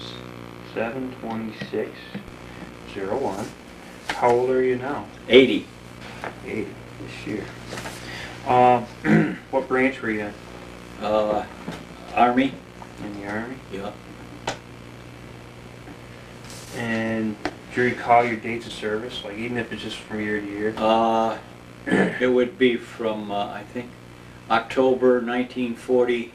is 7/26/01. How old are you now? 80. 80 this year. What branch were you in? Army. In the Army? Yeah. And do you recall your dates of service? Like, even if it's just from year to year? It would be from, I think, October 1942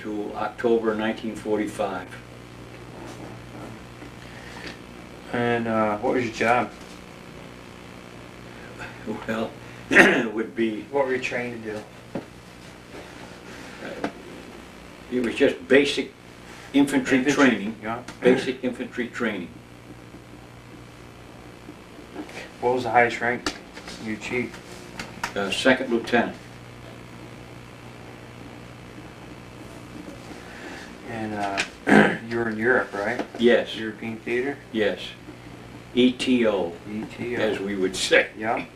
to October 1945. And what was your job? Well, it would be... What were you trained to do? It was just basic infantry training. Yeah. Basic infantry training. What was the highest rank you achieved? Second lieutenant. And you were in Europe, right? Yes. European theater? Yes. ETO. ETO. As we would say. Yeah.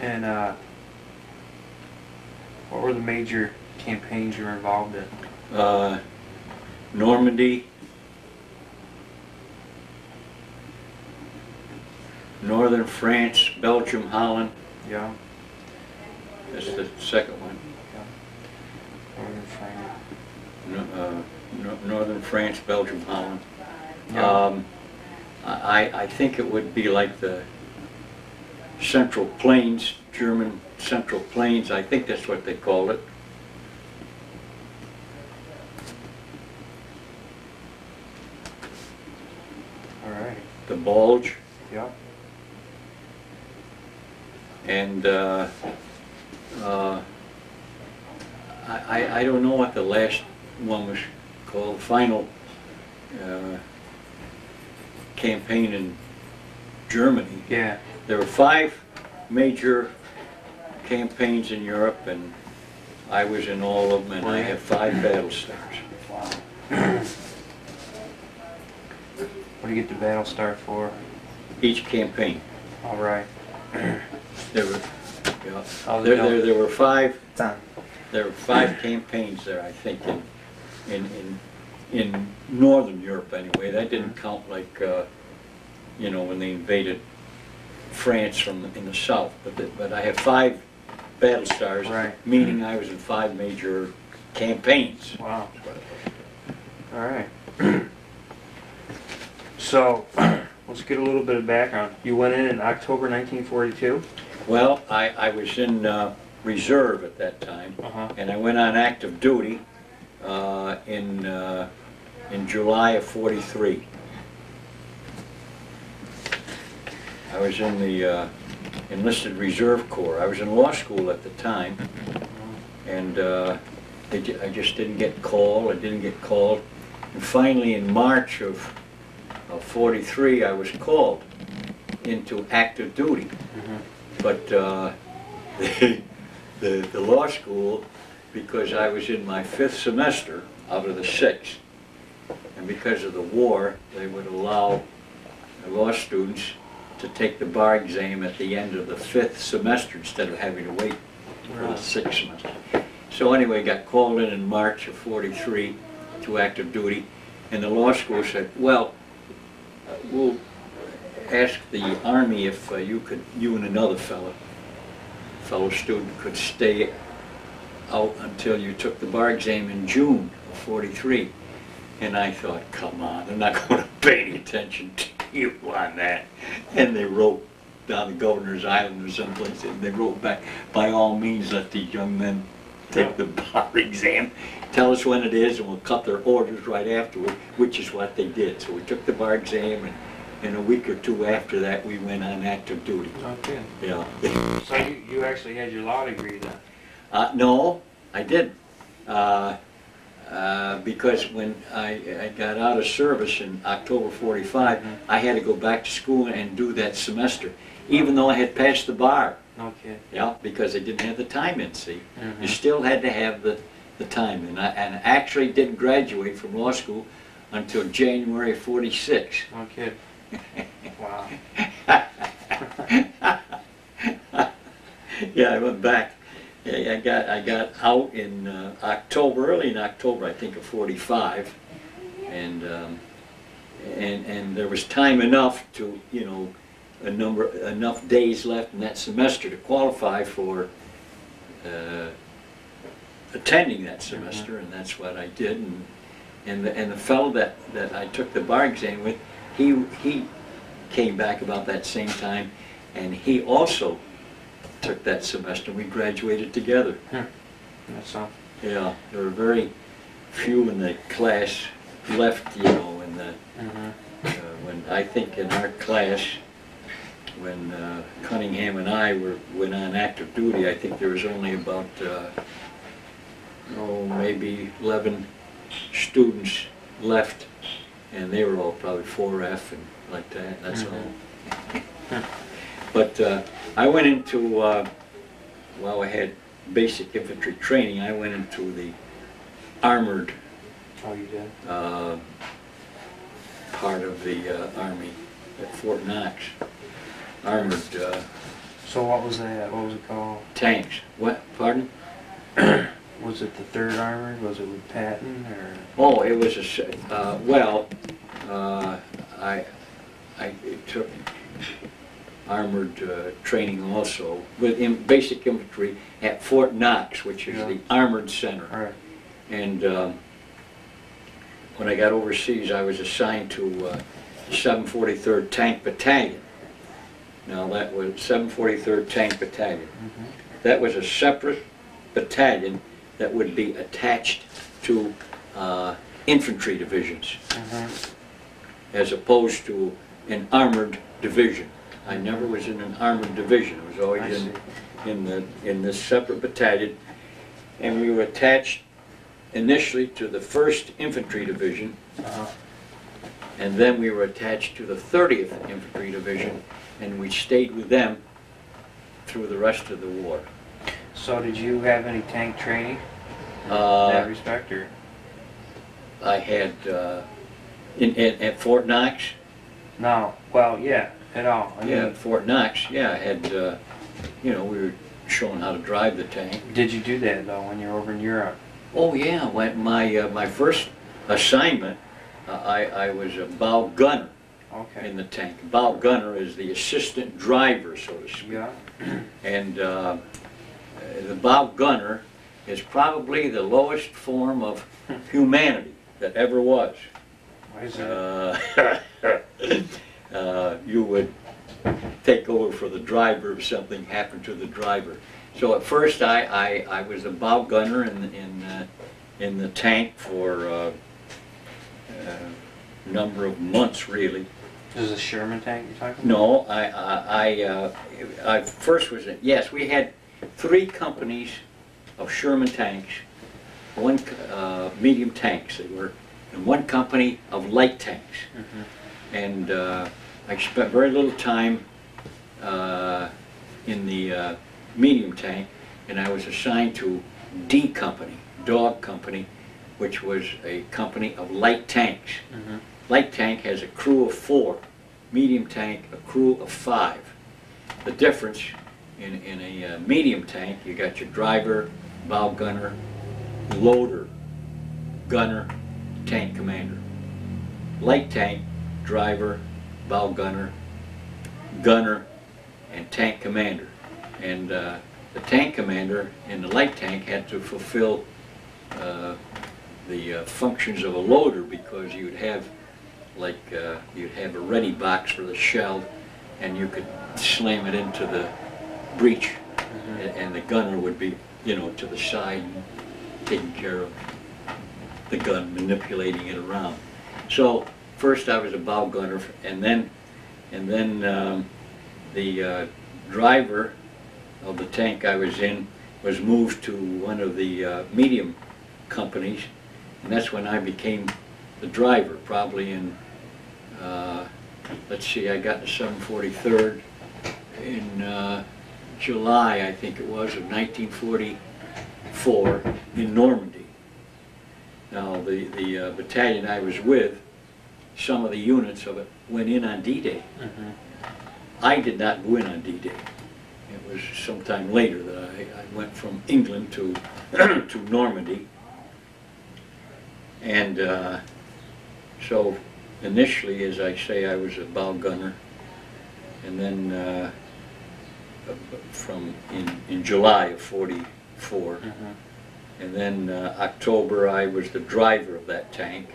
And what were the major campaigns you were involved in? Normandy, Northern France, Belgium, Holland. Yeah. That's the second one. Yeah. Northern France. Northern France, Belgium, Holland. Yeah. I think it would be like the Central Plains, German Central Plains. I think that's what they called it. All right. The Bulge. Yeah. And I don't know what the last one was called. Final campaign in Germany. Yeah. There were 5 major campaigns in Europe, and I was in all of them, and I had 5 battle stars. Wow. What do you get the battle star for? Each campaign. All right. There were, yeah, there were 5. There were 5 campaigns there, I think, in Northern Europe anyway. That didn't count like, you know, when they invaded France from in the south. But I have 5 battle stars, right, meaning I was in 5 major campaigns. Wow. All right. So let's get a little bit of background. You went in October 1942. Well, I was in reserve at that time, and I went on active duty in July of '43. I was in the enlisted reserve corps. I was in law school at the time, and I just didn't get called. I didn't get called, and finally in March of '43, I was called into active duty. But the law school, because I was in my 5th semester out of the 6th, and because of the war, they would allow law students to take the bar exam at the end of the 5th semester instead of having to wait for the 6th semester. So anyway, got called in March of '43 to active duty, and the law school said, well, we'll ask the Army if you and another fellow student could stay out until you took the bar exam in June of '43. And I thought, come on, they're not going to pay any attention to you on that. And they wrote down the Governor's Island or someplace, and they wrote back, by all means, let these young men take the bar exam. Tell us when it is, and we'll cut their orders right afterward, which is what they did. So we took the bar exam, and in a week or 2 after that, we went on active duty. Okay. Yeah. So you actually had your law degree then? No, I didn't. Because when I got out of service in October '45, I had to go back to school and do that semester, even though I had passed the bar. Okay. Yeah, because I didn't have the time in, see. You still had to have the time in. And I actually didn't graduate from law school until January '46. Okay. Wow. Yeah, I went back I got out in October, early in October, I think, of '45, and there was time enough to, you know, enough days left in that semester to qualify for attending that semester, and that's what I did. And the fellow that I took the bar exam with, he came back about that same time, and he also took that semester. We graduated together. Hmm. That's all. Yeah, there were very few in the class left, you know, in the when I think in our class, when Cunningham and I went on active duty, I think there was only about maybe 11 students left, and they were all probably 4F and like that. That's all. But I went into, while I had basic infantry training, I went into the armored part of the Army at Fort Knox. Armored. So what was that? What was it called? Tanks. What? Pardon? Was it the 3rd Armored? Was it with Patton? Or? Oh, it was a, it took armored training also within basic infantry at Fort Knox, which is the armored center. Right. And when I got overseas, I was assigned to 743rd Tank Battalion. Now that was 743rd Tank Battalion. That was a separate battalion that would be attached to infantry divisions, as opposed to an armored division. I never was in an armored division. I was always in this separate battalion, and we were attached initially to the 1st Infantry Division, and then we were attached to the 30th Infantry Division, and we stayed with them through the rest of the war. So, did you have any tank training in that respect, or? I had at Fort Knox. No. Well, yeah. At all. I mean, at Fort Knox, I had, you know, we were shown how to drive the tank. Did you do that, though, when you were over in Europe? Oh, yeah. When my my first assignment, I was a bow gunner in the tank. Bow gunner is the assistant driver, so to speak. Yeah. And the bow gunner is probably the lowest form of humanity that ever was. Why is that? You would take over for the driver if something happened to the driver. So at first I was a bow gunner in the tank for a number of months, really. This is a Sherman tank you're talking about? No, I first was in, yes, we had 3 companies of Sherman tanks, one medium tanks they were, and one company of light tanks. And I spent very little time in the medium tank, and I was assigned to D Company, Dog Company, which was a company of light tanks. Light tank has a crew of 4, medium tank a crew of 5. The difference in a medium tank, you got your driver, bow gunner, loader, gunner, tank commander. Light tank, driver, bow gunner, gunner, and tank commander. And the tank commander in the light tank had to fulfill the functions of a loader, because you'd have, like, you'd have a ready box for the shell, and you could slam it into the breech, and the gunner would be, you know, to the side, taking care of the gun, manipulating it around. So first I was a bow gunner, and then the driver of the tank I was in was moved to one of the medium companies, and that's when I became the driver, probably in, let's see, I got to 743rd in July, I think it was, of 1944 in Normandy. Now the battalion I was with, some of the units of it went in on D-Day. I did not go in on D-Day. It was sometime later that I went from England to to Normandy, and so initially, as I say, I was a bow gunner, and then from in July of '44, and then October I was the driver of that tank.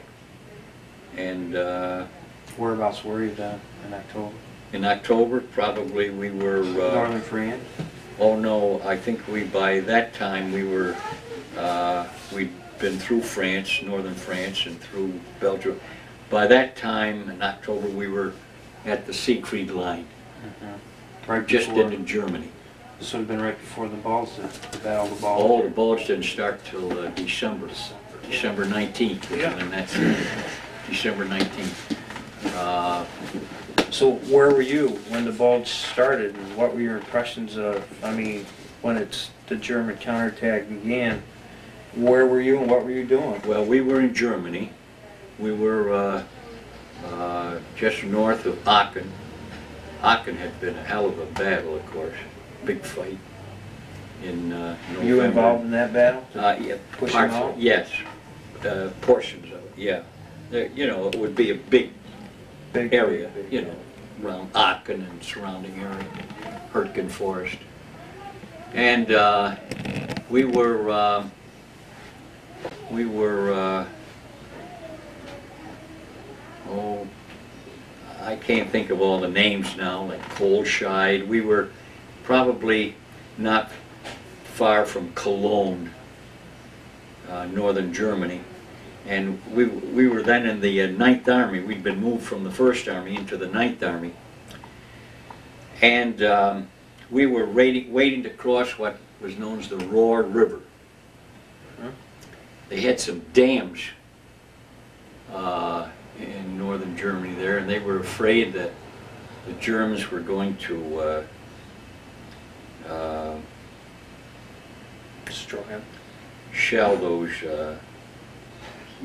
And whereabouts were you then in October? In October, probably we were Northern France. Oh no, I think we by that time we were we'd been through France, Northern France, and through Belgium. By that time in October we were at the Siegfried Line, right just into Germany. This would have been right before the Bulge, the Battle of the Bulge. Oh, the Bulge didn't start till December 19th, and that's December 19th. So where were you when the Bulge started, and what were your impressions of, I mean, when it's the German counterattack began, where were you and what were you doing? Well, we were in Germany. We were just north of Aachen. Aachen had been a hell of a battle, of course, big fight in November. Were you involved in that battle? Yeah, yes, portions of it, yeah. There, you know, it would be a big area, you know, around Aachen and surrounding area, Hurtgen Forest. And oh, I can't think of all the names now, like Kohlscheid. We were probably not far from Cologne, northern Germany. And we were then in the 9th Army. We'd been moved from the 1st Army into the 9th Army. And we were waiting to cross what was known as the Rohr River. They had some dams in northern Germany there, and they were afraid that the Germans were going to destroy them, shell those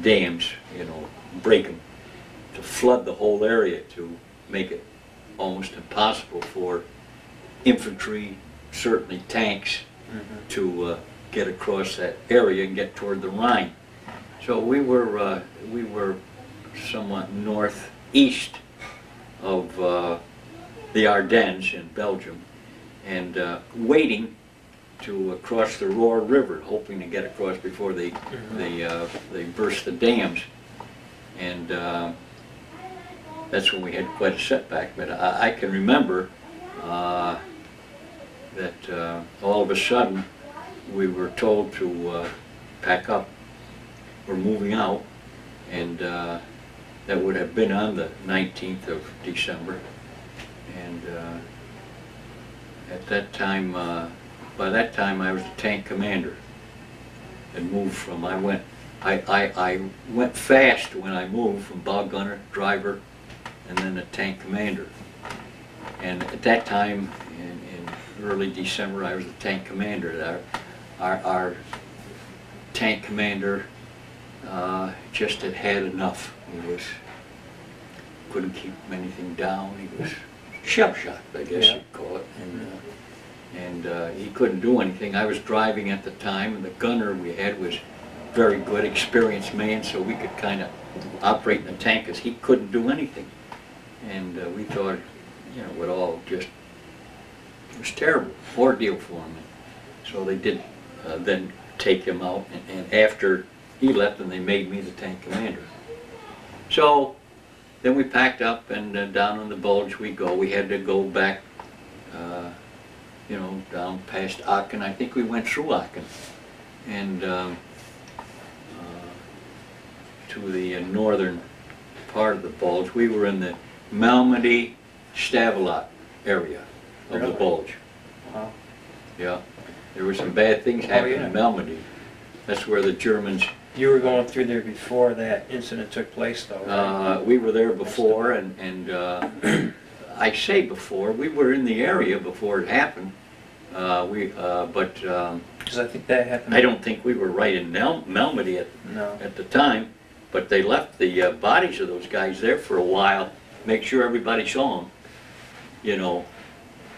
dams, you know, break them, to flood the whole area, to make it almost impossible for infantry, certainly tanks, to get across that area and get toward the Rhine. So we were somewhat northeast of the Ardennes in Belgium, and waiting to cross the Rohr River, hoping to get across before they burst the dams. And that's when we had quite a setback. But I can remember that all of a sudden we were told to pack up. We're moving out, and that would have been on the 19th of December. And at that time, by that time I was a tank commander, and moved from, I went fast when I moved from bow gunner, driver, and then a tank commander. And at that time, in early December, I was a tank commander. Our tank commander just had enough. He was, couldn't keep anything down. He was shell-shocked, I guess you'd call it. And he couldn't do anything. I was driving at the time, and the gunner we had was a very good, experienced man, so we could kind of operate in the tank, because he couldn't do anything. And we thought, you know, it all just, it was terrible ordeal for him. And so they did then take him out, and after he left, and they made me the tank commander. So then we packed up, and down on the Bulge we go. We had to go back, you know, down past Aachen. I think we went through Aachen, and to the northern part of the Bulge. We were in the Malmedy, Stavelot area of the Bulge. Wow. Yeah, there were some bad things happening in Malmedy. That's where the Germans. You were going through there before that incident took place, though, right? We were there before, and I say before, we were in the area before it happened. But because I think that happened. I don't think we were right in Malmedy at the time, but they left the bodies of those guys there for a while, make sure everybody saw them. You know,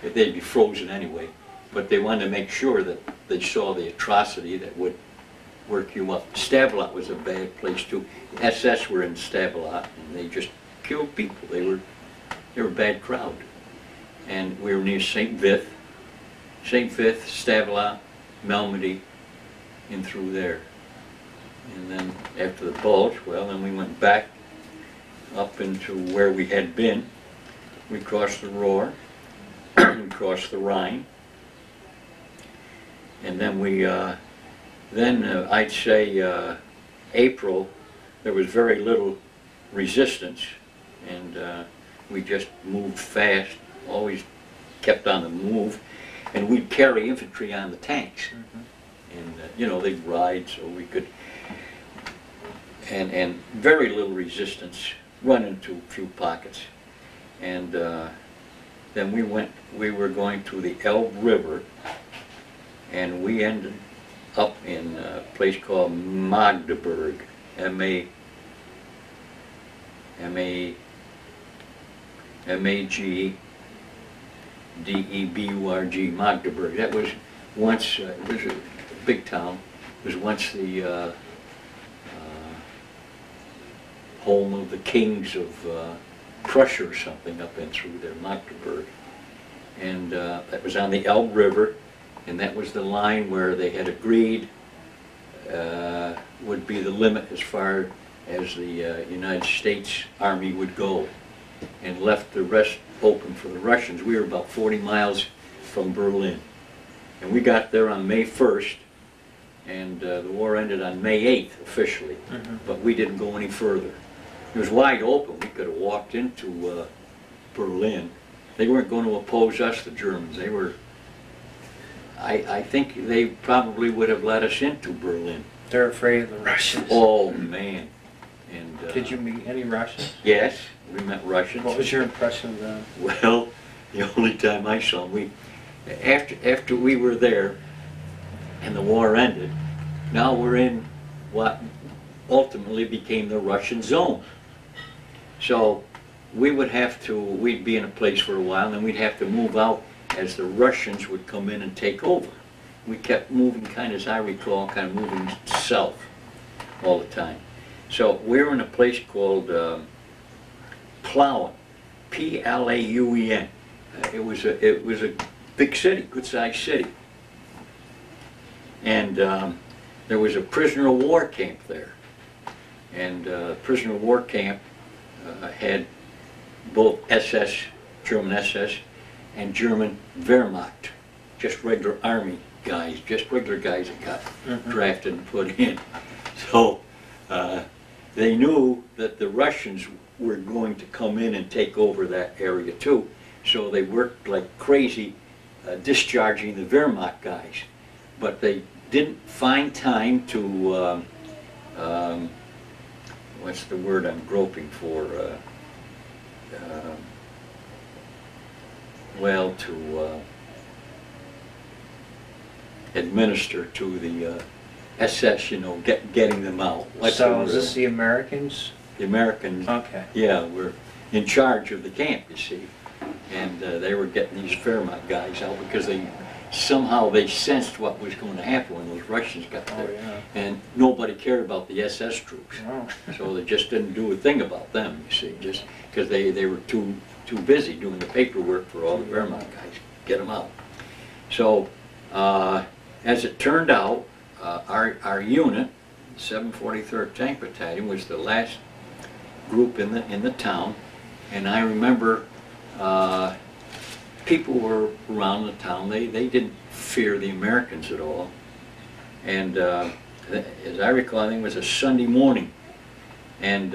they'd be frozen anyway. but they wanted to make sure that they saw the atrocity that would work you up. Stavelot was a bad place too. The SS were in Stavelot, and they just killed people. They were a bad crowd. And we were near St. Vith, Stavelot, Malmedy, and through there. And then after the Bulge, well, then we went back up into where we had been. We crossed the Rohr, we crossed the Rhine, and then we, I'd say April, there was very little resistance, and we just moved fast, always kept on the move, and we'd carry infantry on the tanks. Mm-hmm. And you know, they'd ride so we could, and very little resistance, run into a few pockets. And then we were going to the Elbe River, and we ended up in a place called Magdeburg, M-A-G-D-E-B-U-R-G, Magdeburg. That was once, it was a big town, it was once the home of the kings of Prussia or something up and through there, Magdeburg. And that was on the Elbe River, and that was the line where they had agreed would be the limit as far as the United States Army would go, and left the rest open for the Russians. We were about 40 miles from Berlin, and we got there on May 1st, and the war ended on May 8th officially, mm-hmm. but we didn't go any further. It was wide open. We could have walked into Berlin. They weren't going to oppose us, the Germans. They were, I think they probably would have let us into Berlin. They're afraid of the Russians. Oh, man. And, did you meet any Russians? Yes, we met Russians. What was your impression of them? Well, the only time I saw them, after we were there and the war ended, now we're in what ultimately became the Russian zone. So we would have to, we'd be in a place for a while, and then we'd have to move out as the Russians would come in and take over. We kept moving, kind of, as I recall, kind of moving south all the time. So we were in a place called Plauen, P-L-A-U-E-N. It was a big city, good-sized city. And there was a prisoner of war camp there. And the prisoner of war camp had both SS, German SS, and German Wehrmacht, just regular army guys, just regular guys that got mm-hmm. drafted and put in. So they knew that the Russians were going to come in and take over that area too. So they worked like crazy discharging the Wehrmacht guys. But they didn't find time to, what's the word I'm groping for? Well, to administer to the SS, you know, getting them out. So is this the Americans? The Americans, okay. Yeah, were in charge of the camp, you see. And they were getting these Wehrmacht guys out because they somehow they sensed what was going to happen when those Russians got there. Oh, yeah. And nobody cared about the SS troops. No. So they just didn't do a thing about them, you see, just because they were too busy doing the paperwork for all the Wehrmacht guys, get them out. So, as it turned out, our unit, 743rd Tank Battalion, was the last group in the town, and I remember people were around the town. They didn't fear the Americans at all, and as I recall, I think it was a Sunday morning, and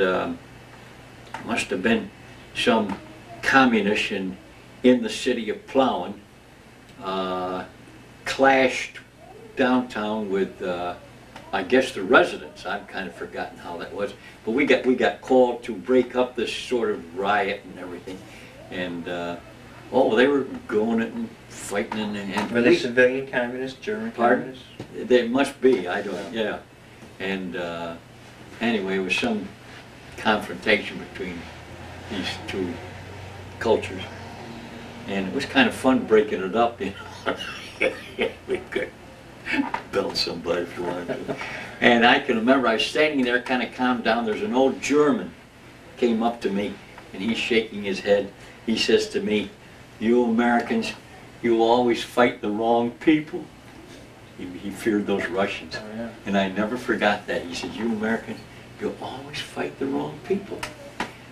must have been some communists in the city of Plauen clashed downtown with I guess the residents. I've kind of forgotten how that was, but we got called to break up this sort of riot and everything, and oh, they were going it and fighting and were they civilian communists, German communists? They must be. I don't. Yeah. And anyway, it was some confrontation between these two cultures, and it was kind of fun breaking it up, you know. We could build somebody if you wanted to. And I can remember I was standing there kind of calmed down. There's an old German came up to me and he's shaking his head. He says to me, "You Americans, you always fight the wrong people." He feared those Russians. Oh, yeah. And I never forgot that. He said, "You Americans, you always fight the wrong people."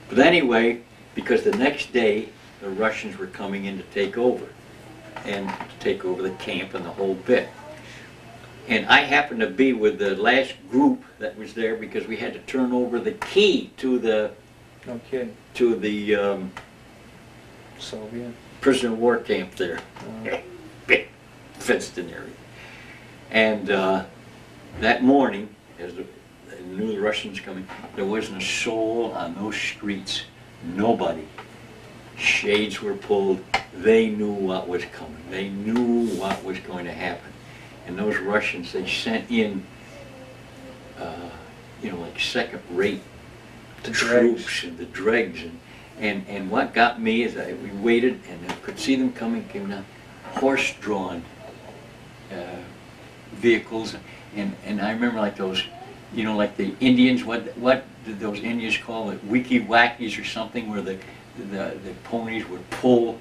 But anyway, because the next day the Russians were coming in to take over and to take over the camp and the whole bit. And I happened to be with the last group that was there because we had to turn over the key to the Soviet prisoner of war camp there, fenced in area. And that morning, as the new Russians coming, there wasn't a soul on those streets. Nobody. Shades were pulled. They knew what was coming. They knew what was going to happen. And those Russians, they sent in, you know, like second-rate troops and the dregs. And what got me is that we waited and I could see them coming, came down, horse-drawn vehicles. And I remember like those, you know, like the Indians, what did those Indians call it? Wiki-wackies or something, where the ponies would pull,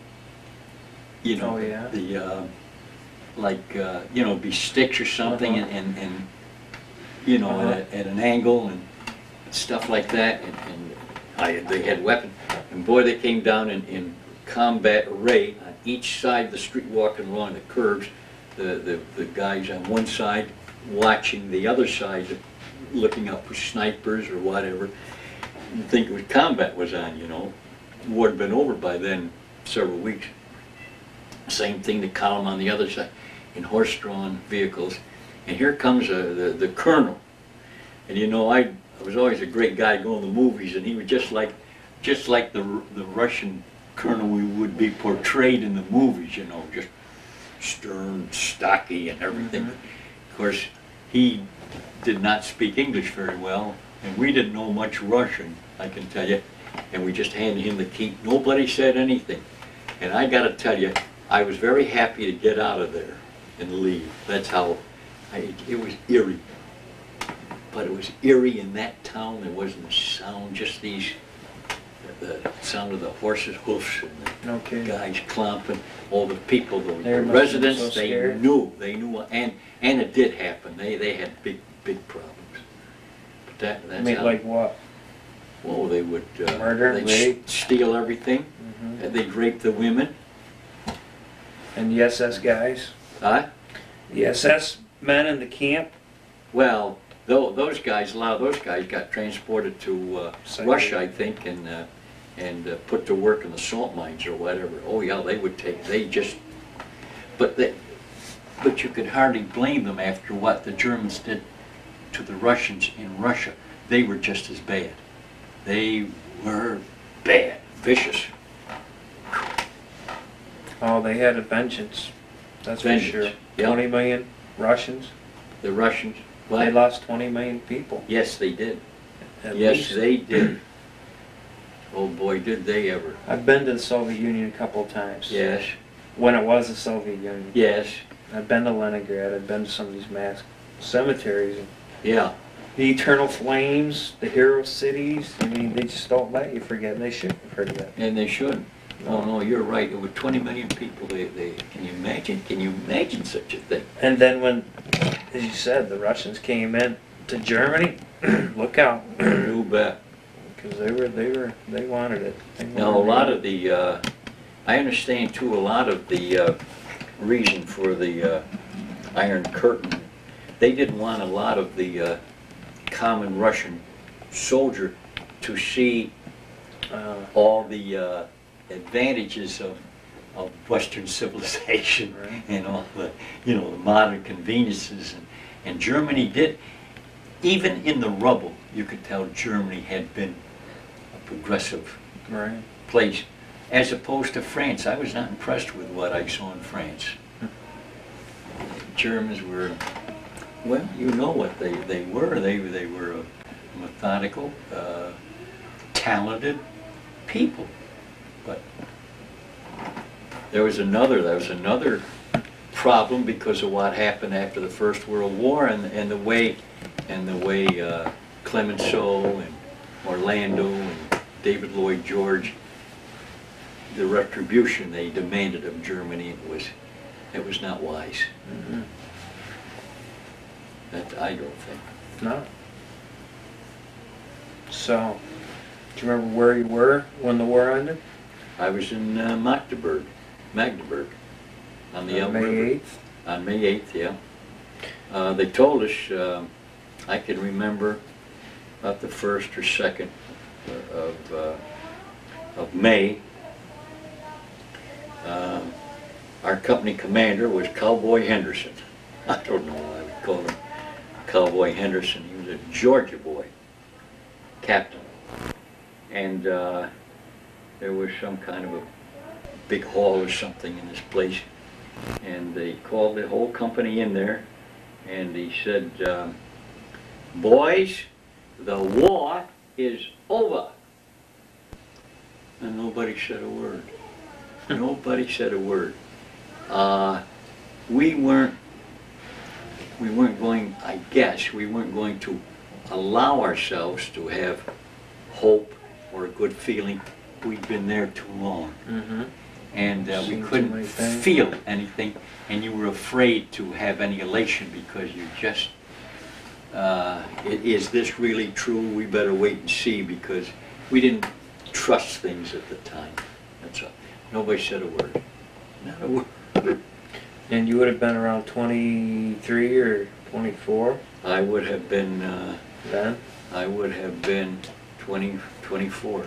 you know, the, like, you know, be sticks or something, and you know, at an angle and stuff like that. And they had weapons. And boy, they came down in combat array on each side of the street, walking along the curbs. The guys on one side watching the other side, looking up for snipers or whatever. You'd think it was combat was on, you know. War had been over by then, several weeks. Same thing, the column on the other side, in horse-drawn vehicles. And here comes the colonel. And you know, I was always a great guy going to the movies, and he was just like the Russian colonel we would be portrayed in the movies, you know, just stern, stocky, and everything. Mm-hmm. Of course, he did not speak English very well, and we didn't know much Russian, I can tell you. And we just handed him the key. Nobody said anything. And I got to tell you, I was very happy to get out of there and leave. That's how, it was eerie. But it was eerie in that town. There wasn't a sound, just these, the sound of the horses' hoofs and the guys clomping. All the people, the residents, so they knew, and it did happen. They had big problems. But that's made like what? Well, they would murder, rape, steal everything. Mm-hmm. They'd rape the women. And the SS guys? Huh? The SS men in the camp? Well, those guys, a lot of those guys got transported to Russia, I think, and put to work in the salt mines or whatever. Oh yeah, they would take, but you could hardly blame them after what the Germans did to the Russians in Russia. They were just as bad. They were bad, vicious. Oh, they had a vengeance. That's vengeance, for sure. Yep. 20 million Russians. The Russians. Well, they lost 20 million people. Yes, they did. They did. Oh boy, did they ever. I've been to the Soviet Union a couple of times. Yes. When it was the Soviet Union. Yes. I've been to Leningrad. I've been to some of these mass cemeteries. Yeah. The eternal flames, the hero cities. I mean, they just don't let you forget. And they shouldn't forget. And they shouldn't. Oh no, you're right. There were 20 million people. They can you imagine? Can you imagine such a thing? And then when, as you said, the Russians came in to Germany, look out! You bet. Because they wanted it. Now I understand too. A lot of the reason for the Iron Curtain, they didn't want a lot of the common Russian soldier to see all the advantages of Western civilization, right, and all the, you know, the modern conveniences, and Germany did, even in the rubble, you could tell Germany had been a progressive place, as opposed to France. I was not impressed with what I saw in France. The Germans were, well, you know what they were. They were a methodical, talented people. But there was another problem because of what happened after the First World War and the way Clemenceau and Orlando and David Lloyd George, the retribution they demanded of Germany, it was not wise. Mm-hmm. That I don't think. No. So, do you remember where you were when the war ended? I was in Magdeburg, on the Elbe River. On May 8th, yeah. They told us, I can remember about the 1st or 2nd of May. Our company commander was Cowboy Henderson. I don't know why we called him Cowboy Henderson. He was a Georgia boy, captain. And there was some kind of a big hall or something in this place. And they called the whole company in there. And he said, boys, the war is over. And nobody said a word. Nobody said a word. We weren't going, I guess, we weren't going to allow ourselves to have hope or a good feeling. We'd been there too long. Mm-hmm. And we couldn't feel anything, and you were afraid to have any elation because you just, is this really true? We better wait and see, because we didn't trust things at the time. That's all. Nobody said a word. Not a word. And you would have been around 23 or 24? I would have been... then? I would have been 24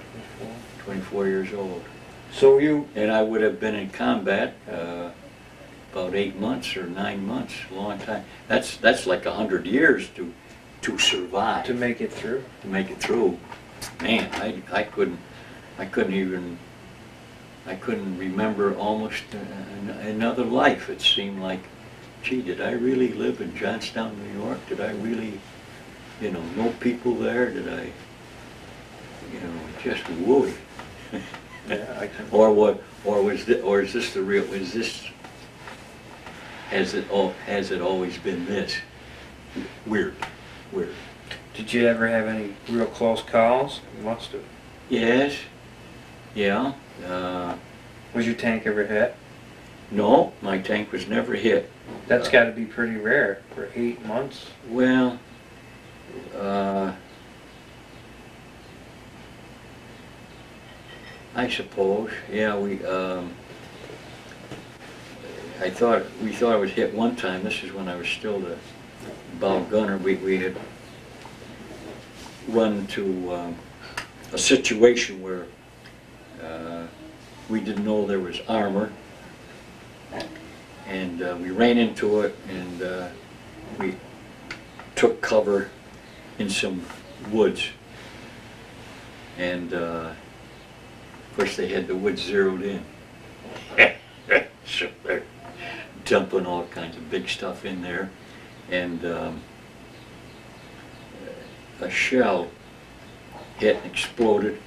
years old. So you... And I would have been in combat about 8 months or 9 months, a long time. That's like 100 years to survive. To make it through? To make it through. Man, I couldn't remember almost another life. It seemed like, gee, did I really live in Johnstown, New York? Did I really, you know people there? Did I, just wooey? Yeah, I can. Or is this the real? Is this? Has it always been this? Weird. Did you ever have any real close calls? You must have. Yes. Yeah. Was your tank ever hit? No, my tank was never hit. That's got to be pretty rare for 8 months. Well, I suppose. Yeah, we thought I was hit one time. This is when I was still the bow gunner. We had run to a situation where. We didn't know there was armor, and we ran into it, and we took cover in some woods, and of course they had the woods zeroed in, so they're dumping all kinds of big stuff in there, and a shell hit and exploded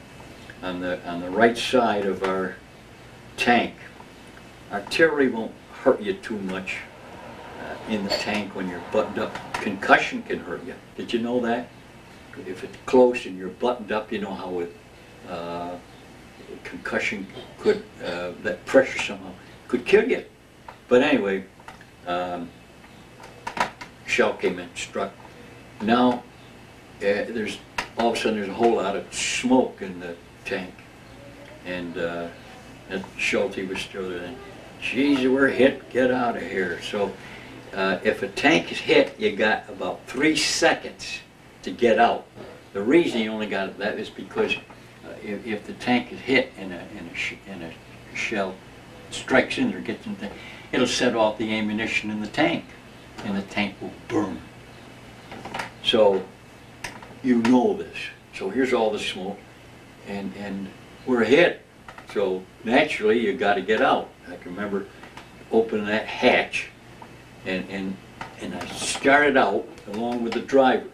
on the right side of our tank. Artillery won't hurt you too much in the tank when you're buttoned up. Concussion can hurt you. Did you know that? If it's close and you're buttoned up, you know how it, concussion could, that pressure somehow could kill you. But anyway, shell came in, struck. Now, there's all of a sudden there's a whole lot of smoke in the tank, and Schulte was still there. Geez, we're hit, get out of here. So if a tank is hit, you got about 3 seconds to get out. The reason you only got that is because if the tank is hit and a shell strikes in or gets in the tank, it'll set off the ammunition in the tank, and the tank will burn. So you know this. So here's all the smoke. And we're hit, so naturally you got to get out. I can remember opening that hatch, and I started out along with the driver.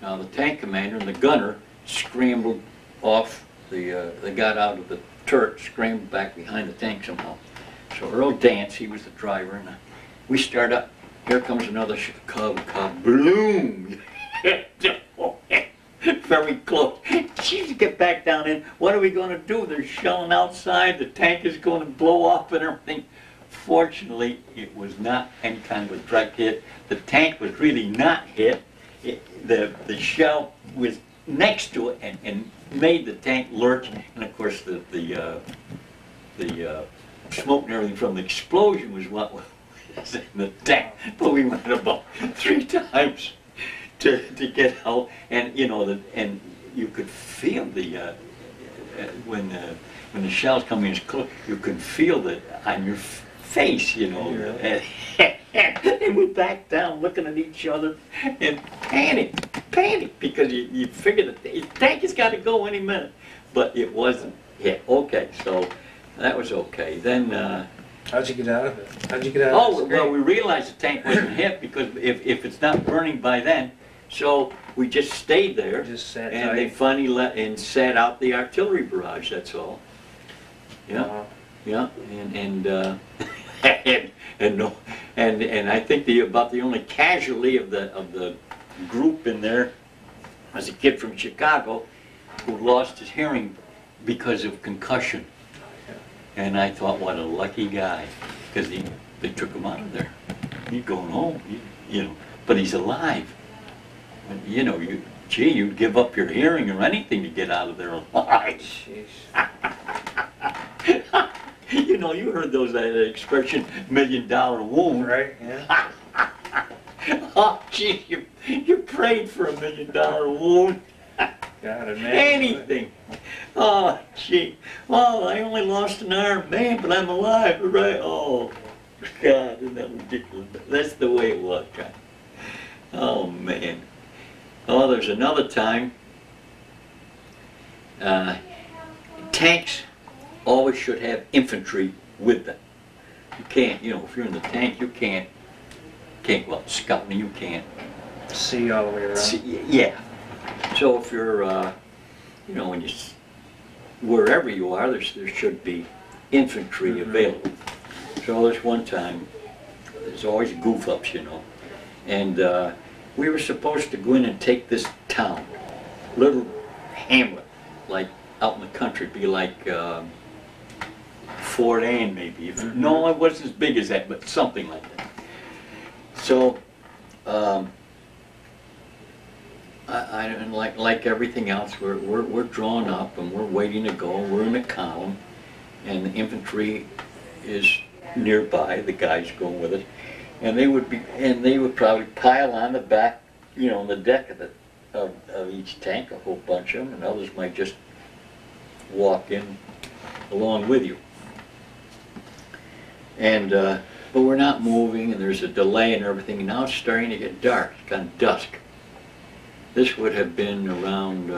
Now the tank commander and the gunner scrambled off the. They got out of the turret, scrambled back behind the tank somehow. So Earl Dance, he was the driver, and We start up. Here comes another kabloom. Very close. Jeez, get back down in. What are we going to do? They're shelling outside. The tank is going to blow up and everything. Fortunately, it was not any kind of a direct hit. The tank was really not hit. The shell was next to it and made the tank lurch. And of course, the smoke and everything from the explosion was what was in the tank. But we went about 3 times to get out, and you know, and you could feel the when the shells come in, you could feel that on your face, you know. Yeah. And we're back down, looking at each other, and panic, because you figure that the tank has got to go any minute, but it wasn't hit. Okay, so that was okay. Then. How'd you get out of it? How'd you get out of it? Oh, well, we realized the tank wasn't hit, because if it's not burning by then. So we just stayed there, just sat and tight. They finally let and sat out the artillery barrage. That's all. Yeah, yeah, and I think about the only casualty of the group in there was a kid from Chicago who lost his hearing because of concussion. And I thought, what a lucky guy, because they took him out of there. He's going home, you know, but he's alive. And, you know, you'd give up your hearing or anything to get out of there alive. Jeez. You know, you heard that expression, million-dollar wound. Right, yeah. Oh, gee, you prayed for a million-dollar wound. God, anything. Oh, gee. Well, I only lost an arm, man, but I'm alive, right? Oh, God, isn't that ridiculous? That's the way it was, God. Oh, man. Oh, there's another time. Tanks always should have infantry with them. You can't, you know, if you're in the tank, you can't go out scouting, you can't. See all the way around. See, yeah. So if you're, you know, wherever you are, there should be infantry available. So there's one time, there's always goof-ups, you know, and we were supposed to go in and take this town, little hamlet, like out in the country, it'd be like Fort Ann maybe. No, it wasn't as big as that, but something like that. So. I don't like everything else. We're drawn up and we're waiting to go. We're in a column, and the infantry is nearby. The guys going with us, and they would probably pile on the back, you know, on the deck of each tank, a whole bunch of them, and others might just walk in along with you. And but we're not moving, and there's a delay and everything. And now it's starting to get dark, it's kind of dusk. This would have been around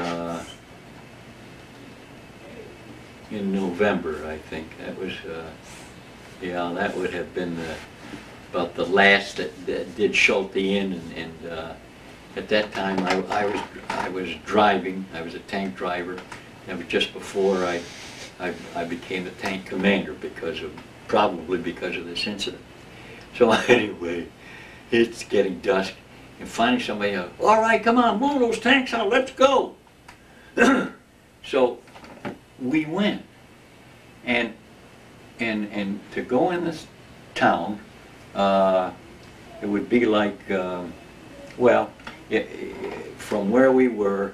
in November, I think. That was, yeah, that would have been about the last that did Schulte in. And at that time, I was driving. I was a tank driver. That was just before I became the tank commander, probably because of this incident. So anyway, it's getting dusk. And finally somebody goes, all right, come on, blow those tanks out, let's go. So we went. And to go in this town, it would be like, well, from where we were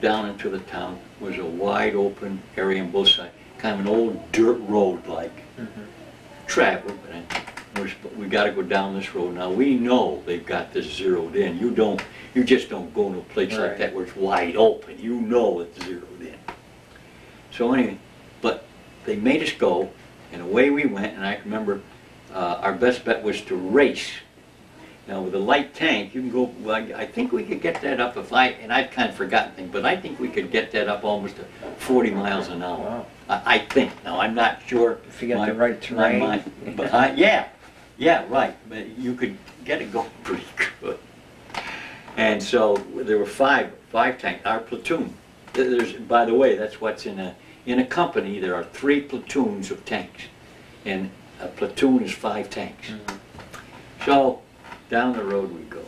down into the town was a wide open area on both sides, kind of an old dirt road like traveled. We got to go down this road. Now we know they've got this zeroed in. You just don't go to a place like that where it's wide open. You know it's zeroed in. So anyway, but they made us go, and away we went. And I remember our best bet was to race. Now with a light tank, you can go. Well, I think we could get that up I've kind of forgotten things, but I think we could get that up almost to 40 miles an hour. Wow. I think. Now I'm not sure. If you got the right terrain. But yeah. Yeah, right. But you could get it going pretty good. And so there were five tanks. Our platoon. There's, by the way, that's what's in a company. There are 3 platoons of tanks, and a platoon is 5 tanks. Mm-hmm. So down the road we go.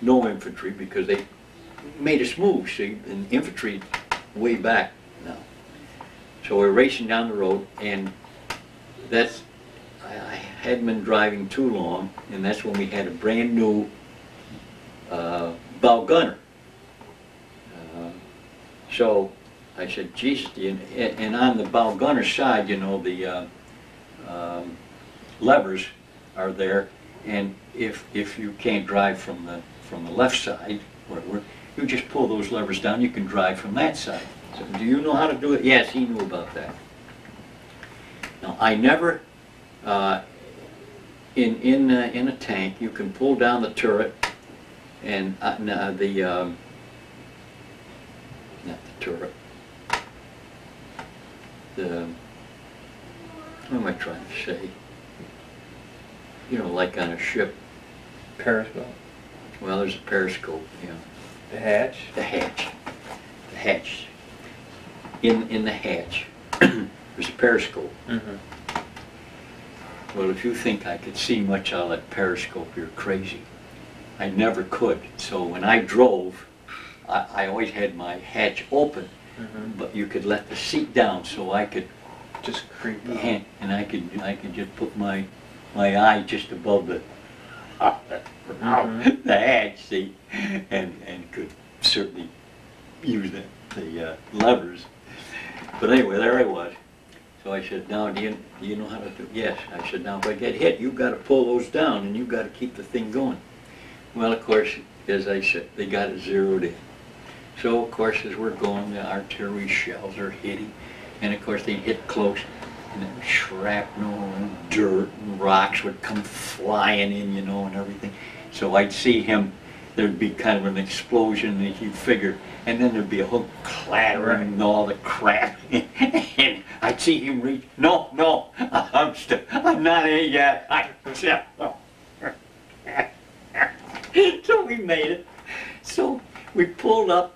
No infantry because they made us move, see, and infantry way back now. So we're racing down the road, and that's, I hadn't been driving too long, and that's when we had a brand new bow gunner. So I said, Jesus, and on the bow gunner side, you know, the levers are there, and if you can't drive from the left side, where you just pull those levers down, you can drive from that side. So, do you know how to do it? Yes, he knew about that. Now, I never, in a tank, you can pull down the turret, and what am I trying to say? You know, like on a ship. Periscope. Well, there's a periscope, yeah. The hatch? The hatch. The hatch. In the hatch, there's a periscope. Mm-hmm. Well, if you think I could see much out of that periscope, you're crazy. I never could. So when I drove, I always had my hatch open, mm-hmm. but you could let the seat down so I could just creep out. Yeah, and I could just put my eye just above the mm-hmm. the hatch, see, and could certainly use the levers. But anyway, there I was. So I said, now do you know how to do it? Yes. I said, now if I get hit, you've got to pull those down and you've got to keep the thing going. Well, of course, as I said, they got it zeroed in. So of course, as we're going, the artillery shells are hitting, and of course they hit close, and then shrapnel and dirt and rocks would come flying in, you know, and everything. So I'd see him, there'd be kind of an explosion that he figured, and then there'd be a whole clattering and all the crap, and I'd see him reach, no, no, I'm not here yet. So we made it. So we pulled up,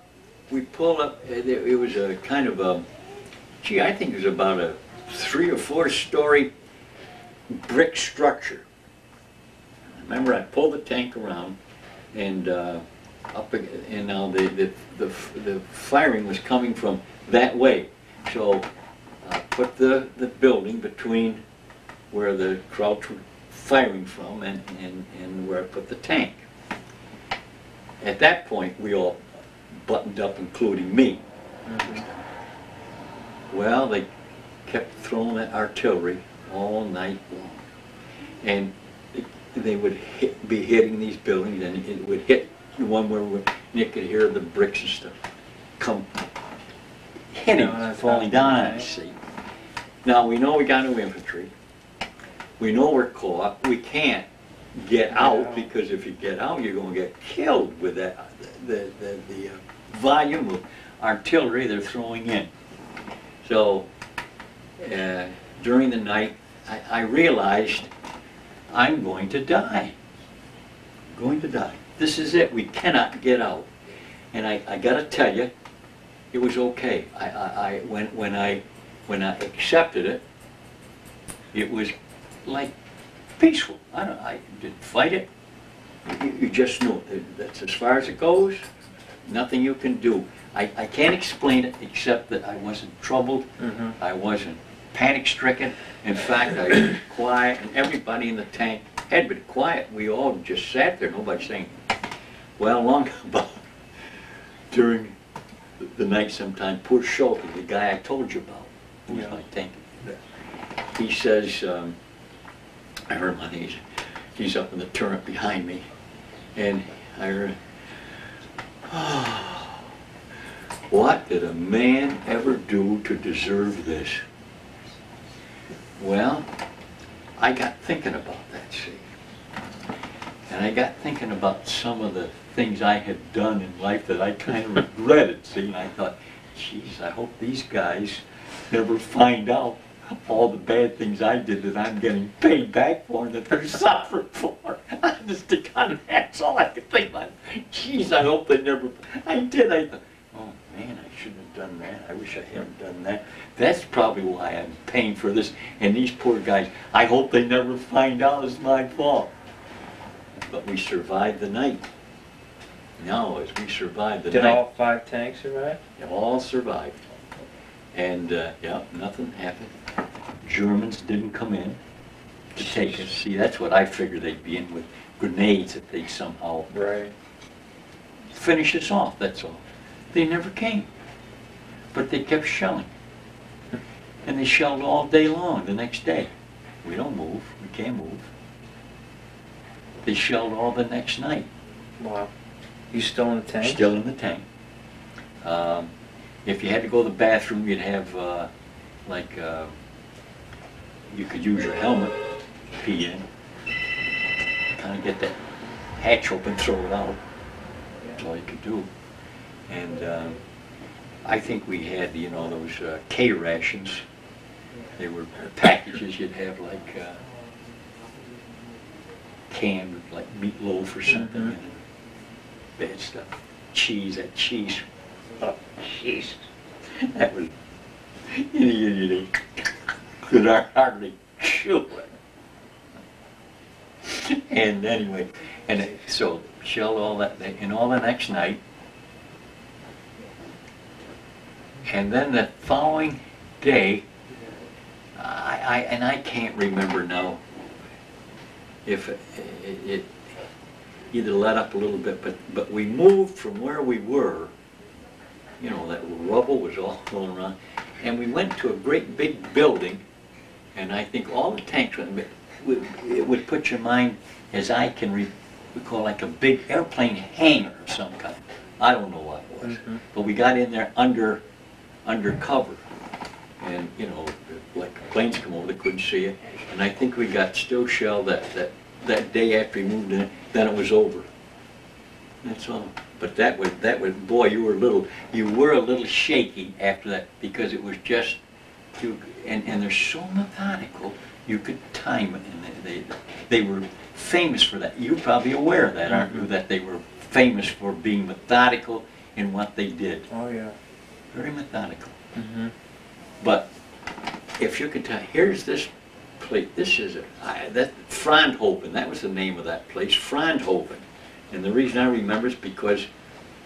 it was a kind of a, gee, I think it was about a 3- or 4-story brick structure. I remember I pulled the tank around, and up again, and now the firing was coming from that way. So I put the building between where the Krauts were firing from and where I put the tank. At that point, we all buttoned up, including me. Mm-hmm. Well, they kept throwing at artillery all night long. And they would be hitting these buildings, and it would hit the one where Nick could hear the bricks and stuff come hitting, falling down on us. Now, we know we got no infantry. We know we're caught. We can't get out, because if you get out, you're going to get killed with that, the volume of artillery they're throwing in. So during the night, I realized I'm going to die. I'm going to die. This is it. We cannot get out. And I got to tell you, it was okay. When I accepted it, it was like peaceful. I didn't fight it. You just knew it. That's as far as it goes. Nothing you can do. I can't explain it except that I wasn't troubled. Mm-hmm. I wasn't panic-stricken. In fact, I was quiet, and everybody in the tank had been quiet. We all just sat there, nobody saying. Well, long about during the night sometime, poor Schulte, the guy I told you about, who was my tank, he says, I heard him on these. He's up in the turret behind me, and I heard, oh, what did a man ever do to deserve this? Well, I got thinking about that, see, and I got thinking about some of the things I had done in life that I kind of regretted, see, and I thought, geez, I hope these guys never find out all the bad things I did that I'm getting paid back for and that they're suffering for. I just think on that's all I could think about. Jeez, I hope they never. I did. I thought, oh man, I shouldn't have done that. I wish I hadn't done that. That's probably why I'm paying for this. And these poor guys, I hope they never find out it's my fault. but we survived the night. Now, as we survived the night... Did all five tanks survive? They all survived. And, yeah, nothing happened. Germans didn't come in to take us. See, that's what I figured they'd be in with grenades if they'd somehow finish us off, that's all. They never came. But they kept shelling. And they shelled all day long the next day. We don't move. We can't move. They shelled all the next night. Wow. You still in the tank? Still in the tank. If you had to go to the bathroom, you'd have, you could use your helmet, pee in, kind of get that hatch open, throw it out. That's all you could do. And I think we had, you know, those K rations. They were packages you'd have, like, canned, like meatloaf or something, and bad stuff. Cheese, that cheese. Oh, cheese. That was, you could hardly chew it. And anyway, and so shelled all that, and all the next night. And then the following day, I can't remember now if it either let up a little bit, but we moved from where we were, you know, that rubble was all going around, and we went to a great big building, and I think all the tanks went, it would put your mind, as I can recall, like a big airplane hangar of some kind. I don't know what it was, but we got in there under cover, and, you know, like planes come over, they couldn't see it. And I think we got still shelled that day after we moved in. Then it was over. That's all. But that was boy, you were a little shaky after that, because it was just and they're so methodical. You could time it, and they were famous for that. You're probably aware of that, aren't you? That they were famous for being methodical in what they did. Oh yeah, very methodical. But if you could tell, here's this place, this is it, Frondhoven, that was the name of that place, Frondhoven. And the reason I remember is because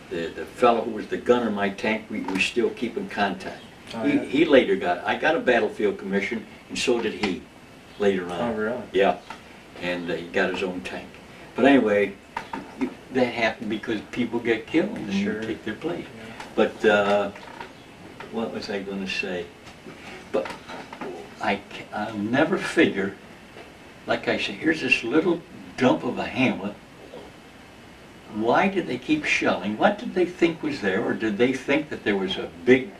the fellow who was the gunner of my tank, we still keep in contact. Oh, yeah. He later I got a battlefield commission, and so did he, later on. Oh, really? Yeah, and he got his own tank. But anyway, that happened because people get killed and you take their place. Yeah. But what was I going to say? But I'll never figure, like I said, here's this little dump of a hamlet. Why did they keep shelling? What did they think was there? Or did they think that there was a big,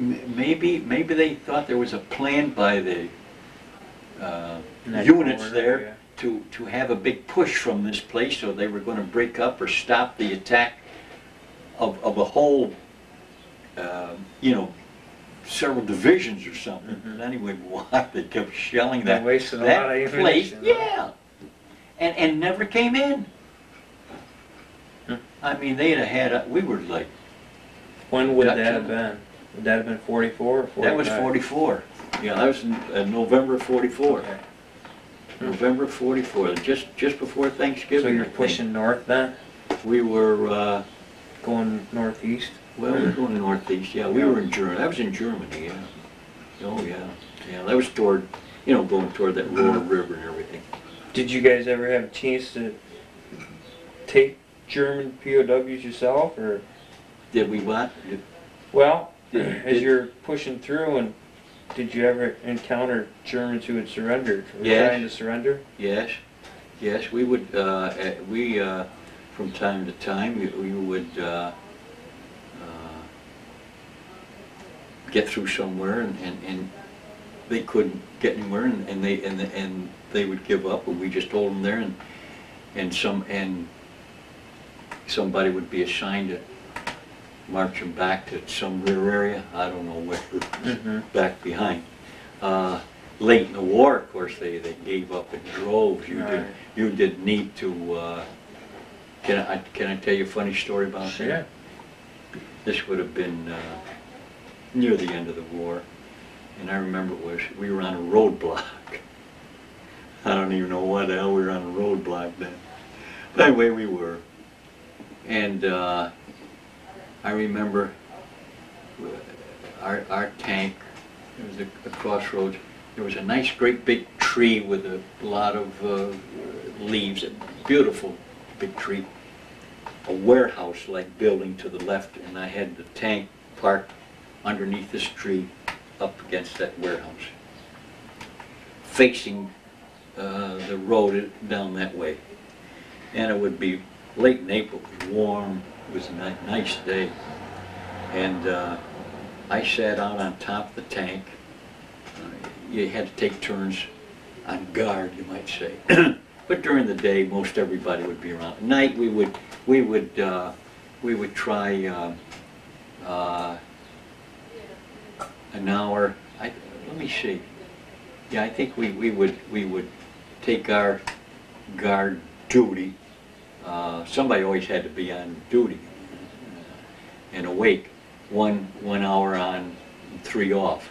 maybe they thought there was a plan by the units there to have a big push from this place, so they were going to break up or stop the attack of a whole, you know, several divisions or something. Anyway, why they kept shelling that that place? Yeah, and never came in. I mean, they'd have had. We were like. When would that have been? Would that have been 44 or 45? That was 44. Yeah, that was in, November 44. Okay. November 44, just before Thanksgiving. So you're pushing north then? We were going northeast. Well, we were going to northeast, yeah. We were in Germany. I was in Germany, yeah. Oh, yeah. Yeah, that was toward, you know, going toward that Rohr River and everything. Did you guys ever have a chance to take German POWs yourself, or? Did we what? Well, as you're pushing through, and did you ever encounter Germans who had surrendered, or trying to surrender? Yes. Yes, we would, from time to time, we would, get through somewhere, and they couldn't get anywhere, and they would give up, and we just hold them there, and somebody would be assigned to march them back to some rear area. I don't know where, back behind. Late in the war, of course, they gave up in droves. You did need to. Can I tell you a funny story about that? This would have been. Near the end of the war, and I remember it was, we were on a roadblock. I don't even know why the hell we were on a roadblock then. But anyway, we were. And I remember our tank, it was a crossroads. There was a nice great big tree with a lot of leaves, a beautiful big tree, a warehouse-like building to the left, and I had the tank parked underneath this tree up against that warehouse, facing the road down that way. And it would be late in April, it was warm, it was a nice day, and I sat out on top of the tank. You had to take turns on guard, you might say. But during the day, most everybody would be around. At night, we would try an hour. Let me see. Yeah, I think we would take our guard duty. Somebody always had to be on duty and awake. One hour on, 3 off.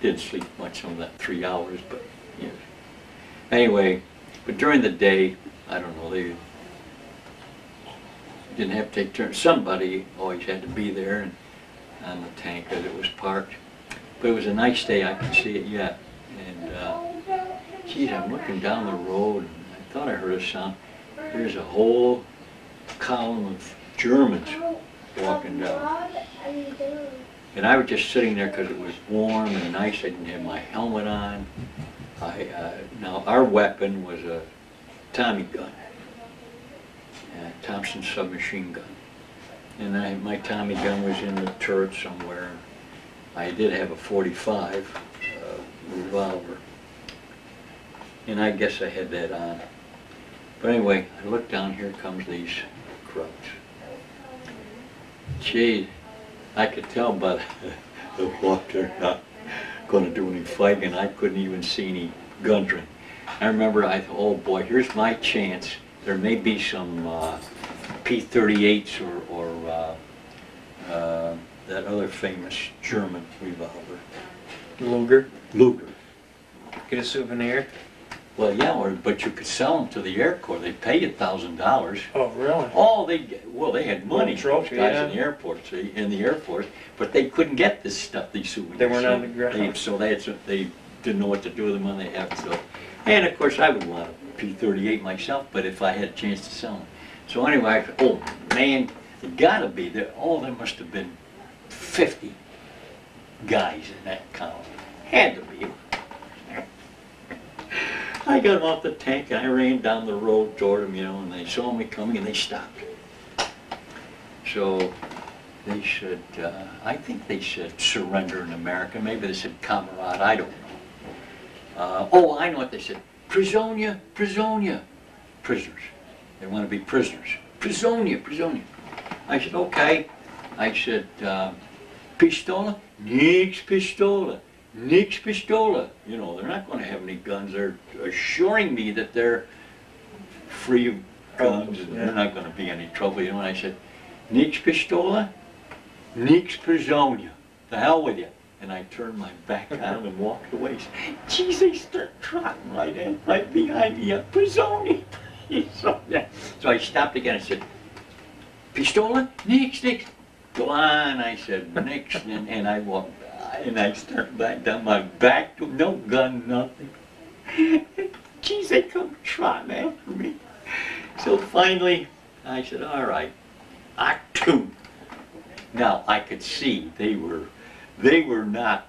Didn't sleep much on that 3 hours, but yeah. Anyway, but during the day, I don't know, they didn't have to take turns. Somebody always had to be there and on the tank as it was parked. But it was a nice day, I can see it yet. And geez, I'm looking down the road and I thought I heard a sound. There's a whole column of Germans walking down. And I was just sitting there because it was warm and nice. I didn't have my helmet on. Now, our weapon was a Tommy gun, a Thompson submachine gun. And my Tommy gun was in the turret somewhere. I did have a .45 revolver. And I guess I had that on. But anyway, I look down, here comes these crowds. Gee. I could tell by the walk they're not going to do any fighting. I couldn't even see any gunnery. I remember I thought, oh boy, here's my chance. There may be some P-38s or that other famous German revolver. Luger? Luger. Get a souvenir? Well, yeah, but you could sell them to the Air Corps. They paid $1,000. Oh, really? Well, they had money. Trophy, guys, yeah. In the airport, see, in the Air Force, but they couldn't get this stuff. These souvenirs. They weren't on the ground. So they didn't know what to do with them when they had to. And of course, I would want a P-38 myself, but if I had a chance to sell them. So anyway, I, oh man, it gotta be there. Oh, there must have been 50 guys in that column. Had to be. I got off the tank and I ran down the road toward them, you know, and they saw me coming and they stopped. So they said, I think they said surrender in America. Maybe they said camarade, I don't know. Oh, I know what they said. Prisonia, prisonia, prisoners. They want to be prisoners. Prisonia, prisonia. I said, okay. I said, pistola? Nix pistola. Nix pistola. You know, they're not going to have any guns. They're assuring me that they're free of guns and they're not going to be any trouble. You know, and I said, nix pistola, nix prisonia. The hell with you. And I turned my back on them and walked away. Jeez, they start trotting right in, right behind me. Prisonia. So, yeah. So I stopped again and said, pistola, nix, nix. Go on, I said, nix. And I walked. And I started back down my back to no gun, nothing. Geez, they come trotting after me. So finally, I said, all right, Achtung. Now, I could see they were not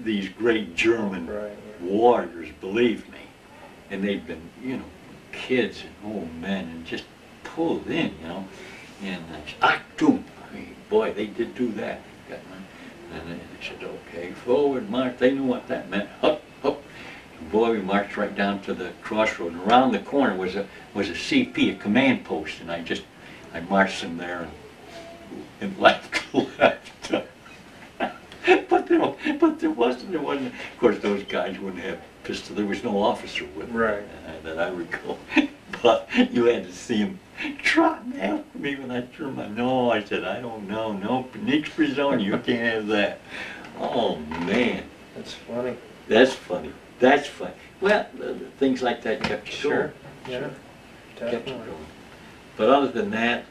these great German warriors, believe me. And they'd been, you know, kids and old men and just pulled in, you know. And I said, Achtung. I mean, boy, they did do that. And they said, okay, forward march. They knew what that meant. Up, up. And boy, we marched right down to the crossroad. And around the corner was a CP, a command post. And I marched them there and left. but there wasn't. Of course, those guys wouldn't have pistol. There was no officer with them, right, that I recall. But you had to see him trotting after me when I turned my, no, I said, I don't know, no, nix prisonia, you can't have that. Oh, man. That's funny. That's funny. That's funny. Well, things like that kept you going. Sure. Kept you going. But other than that,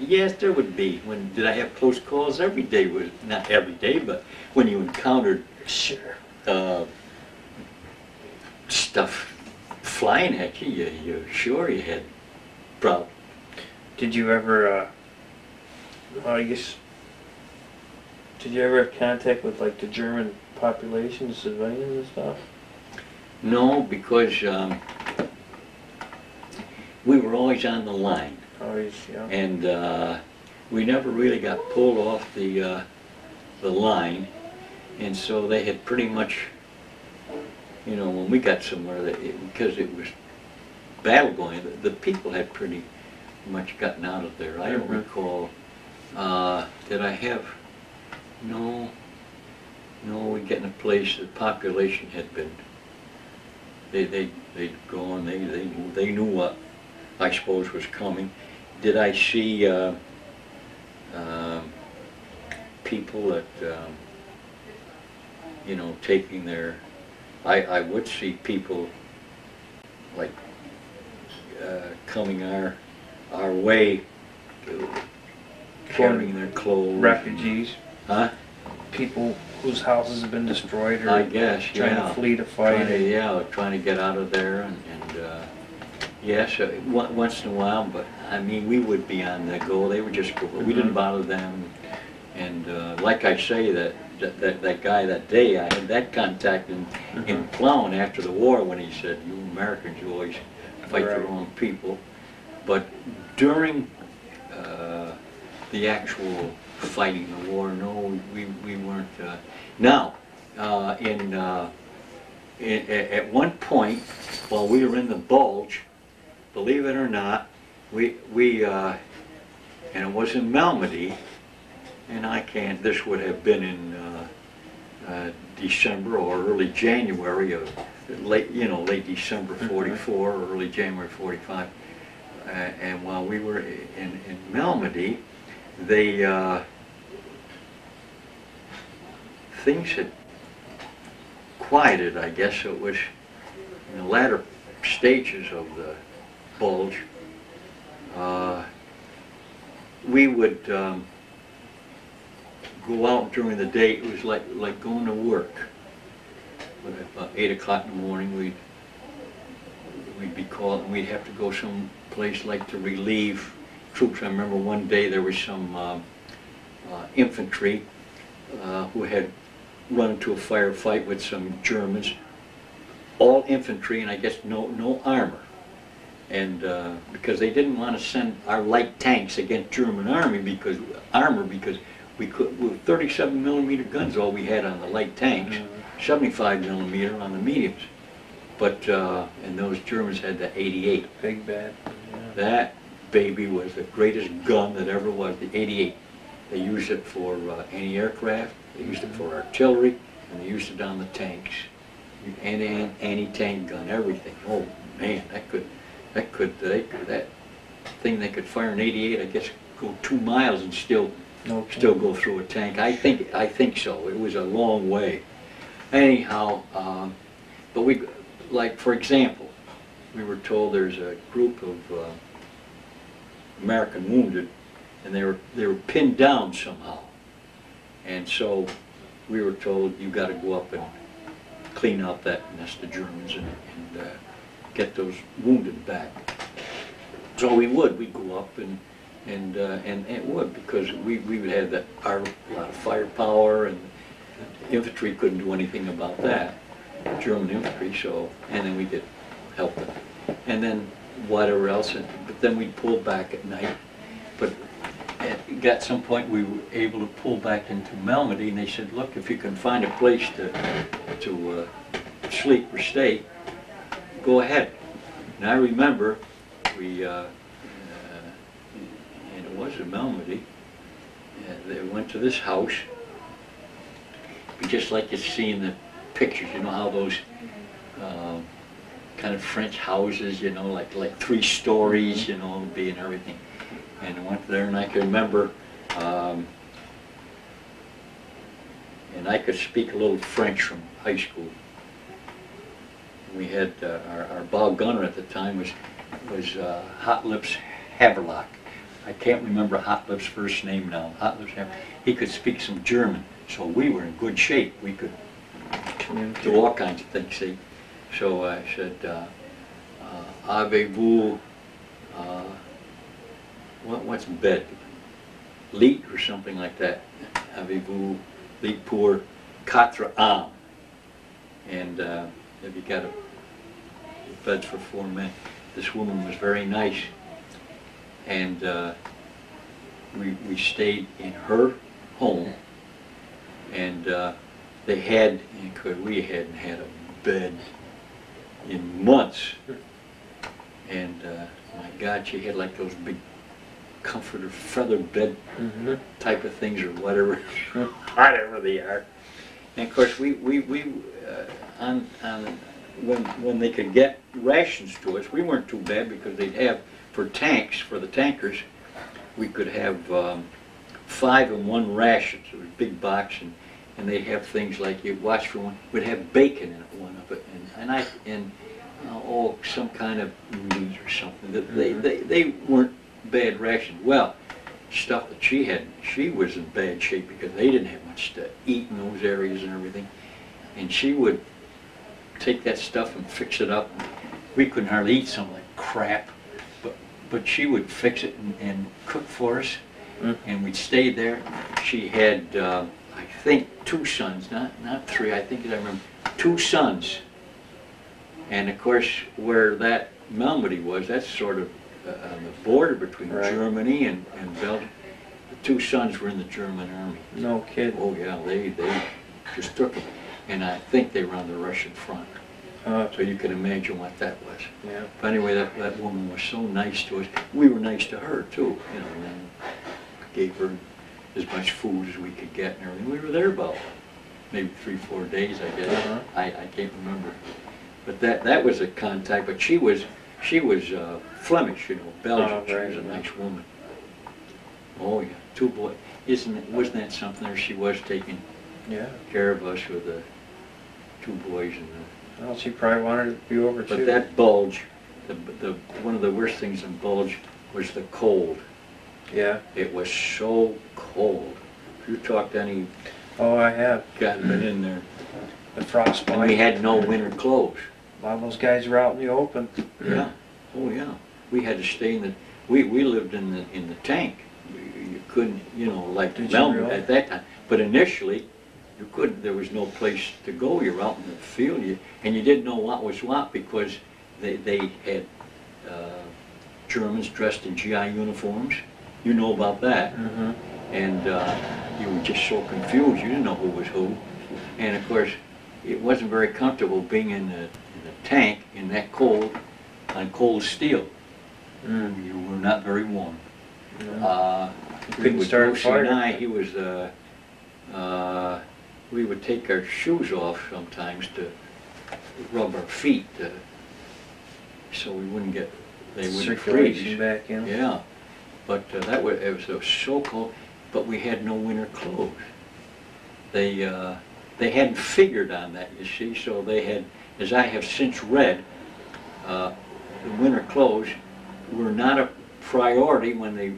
yes, there would be. Did I have close calls? Every day was, not every day, but when you encountered stuff flying at you, you had problems. Did you ever, did you ever have contact with like the German population, the civilians and stuff? No, because we were always on the line. Always, yeah. And we never really got pulled off the line, and so they had pretty much, you know, when we got somewhere, because it was battle going, the people had pretty much gotten out of there. I don't recall, did I have, no, we get in a place, the population had been, they'd gone, they knew what I suppose was coming. Did I see people that, you know, taking their, I would see people like coming our way, carrying their clothes. Refugees? Huh? People whose houses have been destroyed, or I guess, trying to flee to fight. Trying to get out of there, and yes, once in a while, but I mean, we would be on the go. They would just go, we didn't bother them, and like I say, that guy that day, I had that contact in Plauen after the war when he said, you Americans, you always fight the wrong people. But during the actual fighting the war, no, we weren't. Now, at one point, while we were in the Bulge, believe it or not, we and it was in Malmedy, and I can't, this would have been in December or early January of, late December 44, or early January 45, and while we were in Malmedy, they, things had quieted, I guess. It was in the latter stages of the Bulge. We would go out during the day. It was like going to work. But at about 8 o'clock in the morning, we'd be called, and we'd have to go someplace like to relieve troops. I remember one day there was some infantry who had run into a firefight with some Germans, all infantry, and I guess no armor, and because they didn't want to send our light tanks against German army because we could, with 37 millimeter guns all we had on the light tanks, 75 millimeter on the mediums, but and those Germans had the 88. Big bad. Yeah. That baby was the greatest gun that ever was, the 88. They used it for anti-aircraft, they used it for artillery, and they used it on the tanks. Anti-tank gun, everything. Oh man, that thing, they could fire an 88, I guess, go 2 miles and still go through a tank. I think so. It was a long way. Anyhow, but we, like for example, we were told there's a group of American wounded, and they were pinned down somehow, and so we were told, you got to go up and clean out that nest of Germans and get those wounded back. So we'd go up and it would, because we would have that lot of firepower, and infantry couldn't do anything about that, German infantry. So, and then we did help them, and then whatever else, but then we'd pull back at night. But at some point we were able to pull back into Malmedy, and they said, look, if you can find a place to sleep or stay, go ahead. And I remember we, and it was in Malmedy, they went to this house, just like you see in the pictures, you know, how those kind of French houses, you know, like 3 stories, you know, and everything. And I went there, and I can remember, and I could speak a little French from high school, We had our bow gunner at the time was Hot Lips Haverlock. I can't remember Hot Lips' first name now. Hot Lips Haverlock. He could speak some German, so we were in good shape. We could do all kinds of things. See, so I said, "Avez-vous what's bed? Leet or something like that. Avez-vous leet pour quatre ans?" And if you got a bed for 4 men. This woman was very nice, and we stayed in her home, and they had, and we hadn't had a bed in months, and my God, she had like those big comforter feather bed type of things or whatever, whatever they are. And of course, when they could get rations to us, we weren't too bad because they'd have, for tanks, for the tankers, we could have 5 in 1 rations. It was a big box, and they'd have things like, you'd watch for one, would have bacon in it, one of it, and some kind of meat or something. They weren't bad rations. Well, stuff that she had, she was in bad shape because they didn't have much to eat in those areas and everything, and she would take that stuff and fix it up. We couldn't hardly eat some of that crap, but she would fix it and cook for us, and we'd stay there. She had, I think, 2 sons, not 3, I think I remember, 2 sons. And of course, where that Malmedy was, that's sort of on the border between Germany and Belgium. The 2 sons were in the German army. No kidding. Oh yeah, they just took it. And I think they were on the Russian front. So you can imagine what that was. Yeah. But anyway, that woman was so nice to us. We were nice to her too, you know, and gave her as much food as we could get and everything. We were there about maybe 3 or 4 days, I guess. I can't remember. But that was a contact. But she was Flemish, you know, Belgian. She was a nice woman. Oh yeah, 2 boys. Wasn't that something? There she was taking care of us with the 2 boys and the... Well, she probably wanted to be over too. But that Bulge, one of the worst things in Bulge was the cold. Yeah. It was so cold. If you talked to any... Oh, I have. Gotten been in there. The frostbite. And we had no winter clothes. A lot of those guys were out in the open. Yeah. Oh yeah. We had to stay in the... We lived in the tank. You couldn't, you know, like Melbourne at that time. But initially, you couldn't. There was no place to go. You're out in the field, and you didn't know what was what because they had Germans dressed in GI uniforms. You know about that, and you were just so confused. You didn't know who was who, and of course, it wasn't very comfortable being in the tank in that cold, on cold steel. You were not very warm. Couldn't start fire. He was. We would take our shoes off sometimes to rub our feet, so we wouldn't get, they wouldn't freeze. Back in. Yeah, but it was so cold. But we had no winter clothes. They hadn't figured on that, you see. So they had, as I have since read, the winter clothes were not a priority when they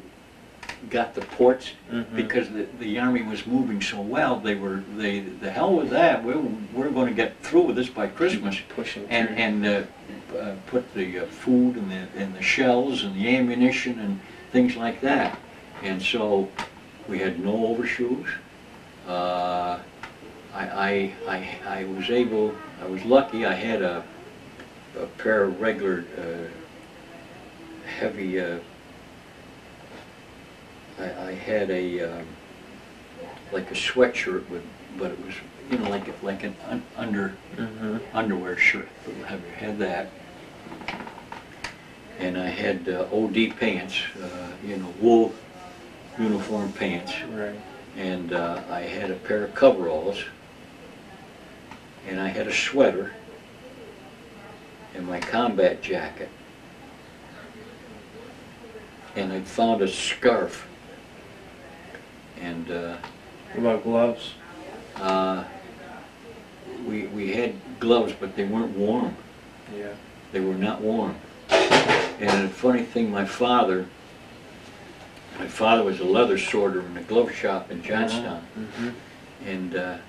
got the ports, because the army was moving so well. The hell with that. We're going to get through with this by Christmas. Pushing and put the food and the shells and the ammunition and things like that. And so we had no overshoes. I was able. I was lucky. I had a pair of regular heavy. I had a like a sweatshirt with, but it was, you know, like an underwear shirt. I had that, and I had OD pants, you know, wool uniform pants, and I had a pair of coveralls, and I had a sweater, and my combat jacket, and I found a scarf. And what about gloves? We had gloves, but they weren't warm. Yeah. They were not warm. And a funny thing, my father was a leather sorter in a glove shop in Johnstown. Mm-hmm. And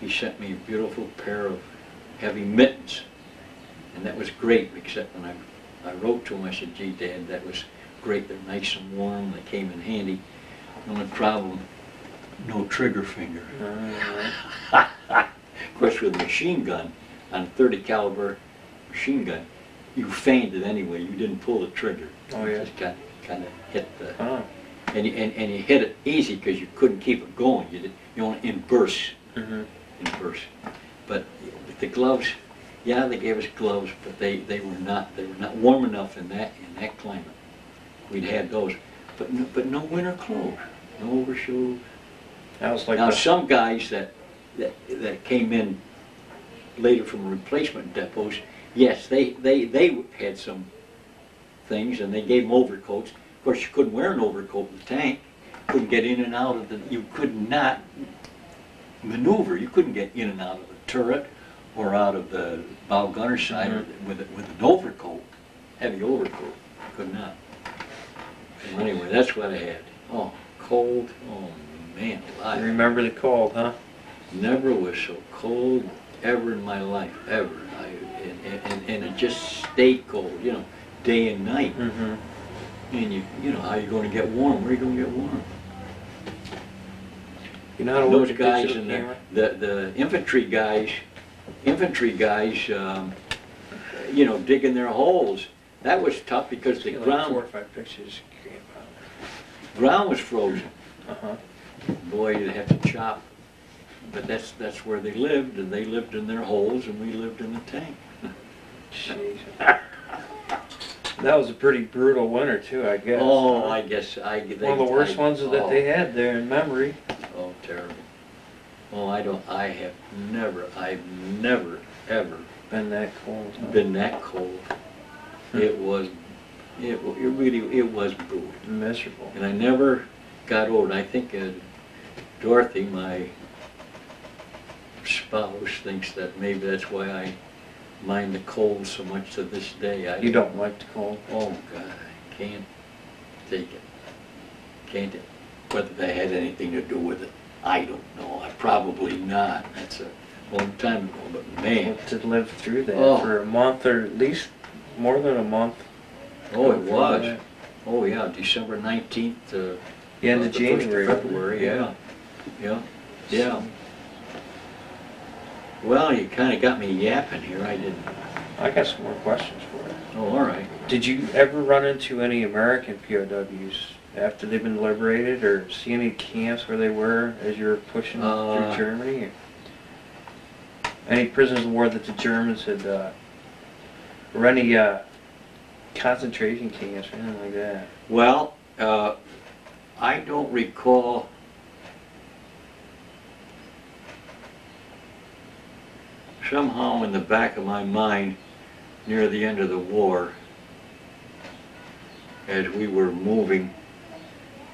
he sent me a beautiful pair of heavy mittens. And that was great, except when I wrote to him, I said, gee, Dad, that was great. They're nice and warm. They came in handy. The only problem, no trigger finger. Of course, with a machine gun, on a 30 caliber machine gun, you feinted anyway. You didn't pull the trigger. Oh, yeah. You just kind of hit the... Oh. And you hit it easy because you couldn't keep it going. You only in bursts. Mm-hmm. In bursts. But the gloves... Yeah, they gave us gloves, but they were not warm enough in that climate. We'd had those, but no winter clothes, no overshoes. That was like now some guys that came in later from replacement depots. Yes, they had some things, and they gave them overcoats. Of course, you couldn't wear an overcoat in the tank. You couldn't get in and out of the. You could not maneuver. You couldn't get in and out of the turret, or out of the bow gunner side. Mm-hmm. with an overcoat, heavy overcoat, could not. So anyway, that's what I had. Oh, cold, oh man, alive. You remember the cold, huh? Never was so cold ever in my life, ever. And it just stayed cold, you know, day and night. Mm-hmm. And you know, how you going to get warm? Where are you going to get warm? You know, those guys in the infantry guys. You know, digging their holes. That was tough because the ground. 4 or 5 pictures came out. Ground was frozen. Uh-huh. Boy, they have to chop. But that's where they lived, and they lived in their holes, and we lived in the tank. Jeez. That was a pretty brutal winter too, I guess. Oh, I guess one of the worst ones that they had there in memory. Oh, terrible. Oh, I've never, ever been that cold. Huh? Been that cold. It really was brutal. Miserable. And I never got old. I think Dorothy, my spouse, thinks that maybe that's why I mind the cold so much to this day. You don't like the cold? Oh, God, I can't take it. Can't it? Whether that had anything to do with it, I don't know. I probably not. That's a long time ago, but man. To live through that for a month, or at least more than a month. Oh, it was. That. Oh, yeah, December 19th to end of January. February, yeah. Yeah. Well, you kind of got me yapping here. I got some more questions for you. Oh, all right. Did you ever run into any American POWs after they've been liberated, or see any camps where they were as you were pushing through Germany? Any prisoners of war that the Germans had, or any concentration camps or anything like that? Well, I don't recall. Somehow in the back of my mind, near the end of the war, as we were moving,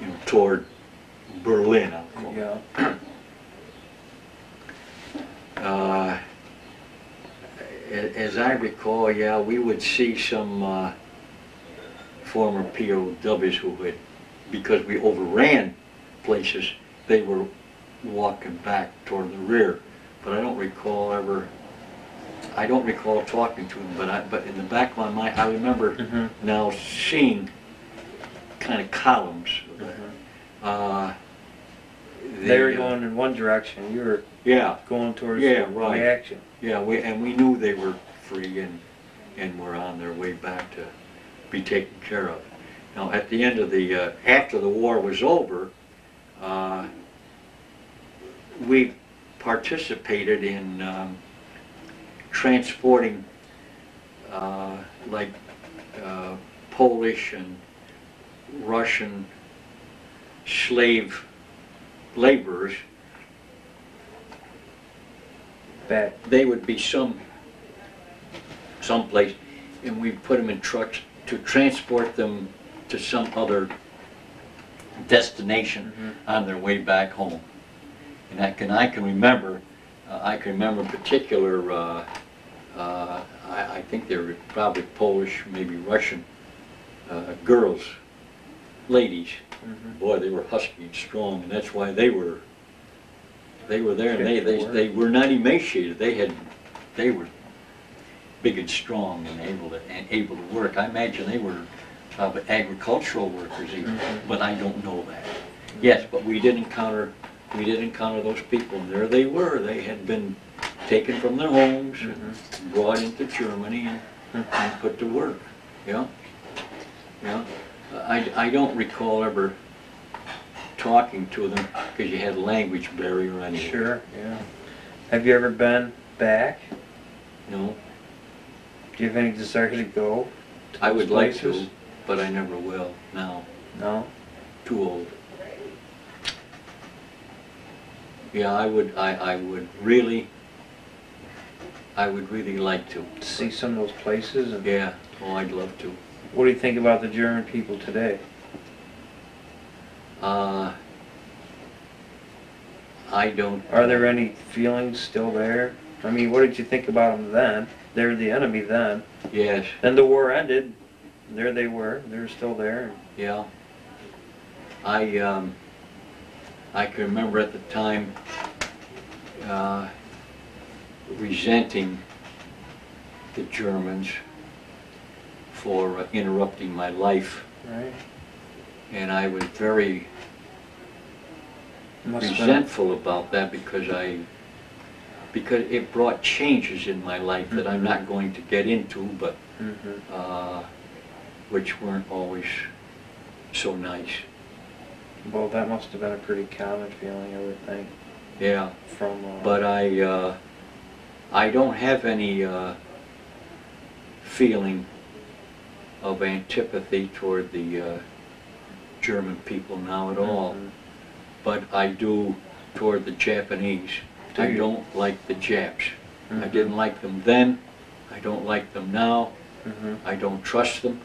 you know, toward Berlin, I'll call it. Yeah. As I recall, yeah, we would see some former POWs who had, because we overran places, they were walking back toward the rear. But I don't recall talking to them. But in the back of my mind, I remember now seeing kind of columns. They were going in one direction. You were going towards the action. Yeah, we knew they were free and were on their way back to be taken care of. Now, at the end of the after the war was over, we participated in transporting like Polish and Russian slave laborers. That they would be someplace, and we put them in trucks to transport them to some other destination on their way back home. And I can remember particular I think they were probably Polish, maybe Russian girls, ladies. Mm-hmm. Boy, they were husky and strong, and that's why they were there, and they were not emaciated. They were big and strong and able to work. I imagine they were probably agricultural workers even, mm-hmm. but I don't know that. Mm-hmm. Yes, but we did encounter those people, and there they were. They had been taken from their homes, mm-hmm. and brought into Germany and, mm-hmm. and put to work. Yeah, yeah. I don't recall ever talking to them because you had a language barrier anyway. Sure. Yeah. Have you ever been back? No. Do you have any desire to go? To I would places? Like to, but I never will now. No. Too old. Yeah, I would really like to see some of those places. And yeah. Oh, I'd love to. What do you think about the German people today? I don't. Are there any feelings still there? I mean, what did you think about them then? They were the enemy then. Yes. Then the war ended. There they were. They were still there. Yeah. I can remember at the time resenting the Germans for interrupting my life. Right. And I was very resentful about that because it brought changes in my life mm-hmm. that I'm not going to get into, but mm-hmm. Which weren't always so nice. Well, that must have been a pretty common feeling, I would think. Yeah. From. But I don't have any feeling of antipathy toward the German people now at all, mm-hmm. but I do toward the Japanese. Do I don't like the Japs. Mm-hmm. I didn't like them then. I don't like them now. Mm-hmm. I don't trust them.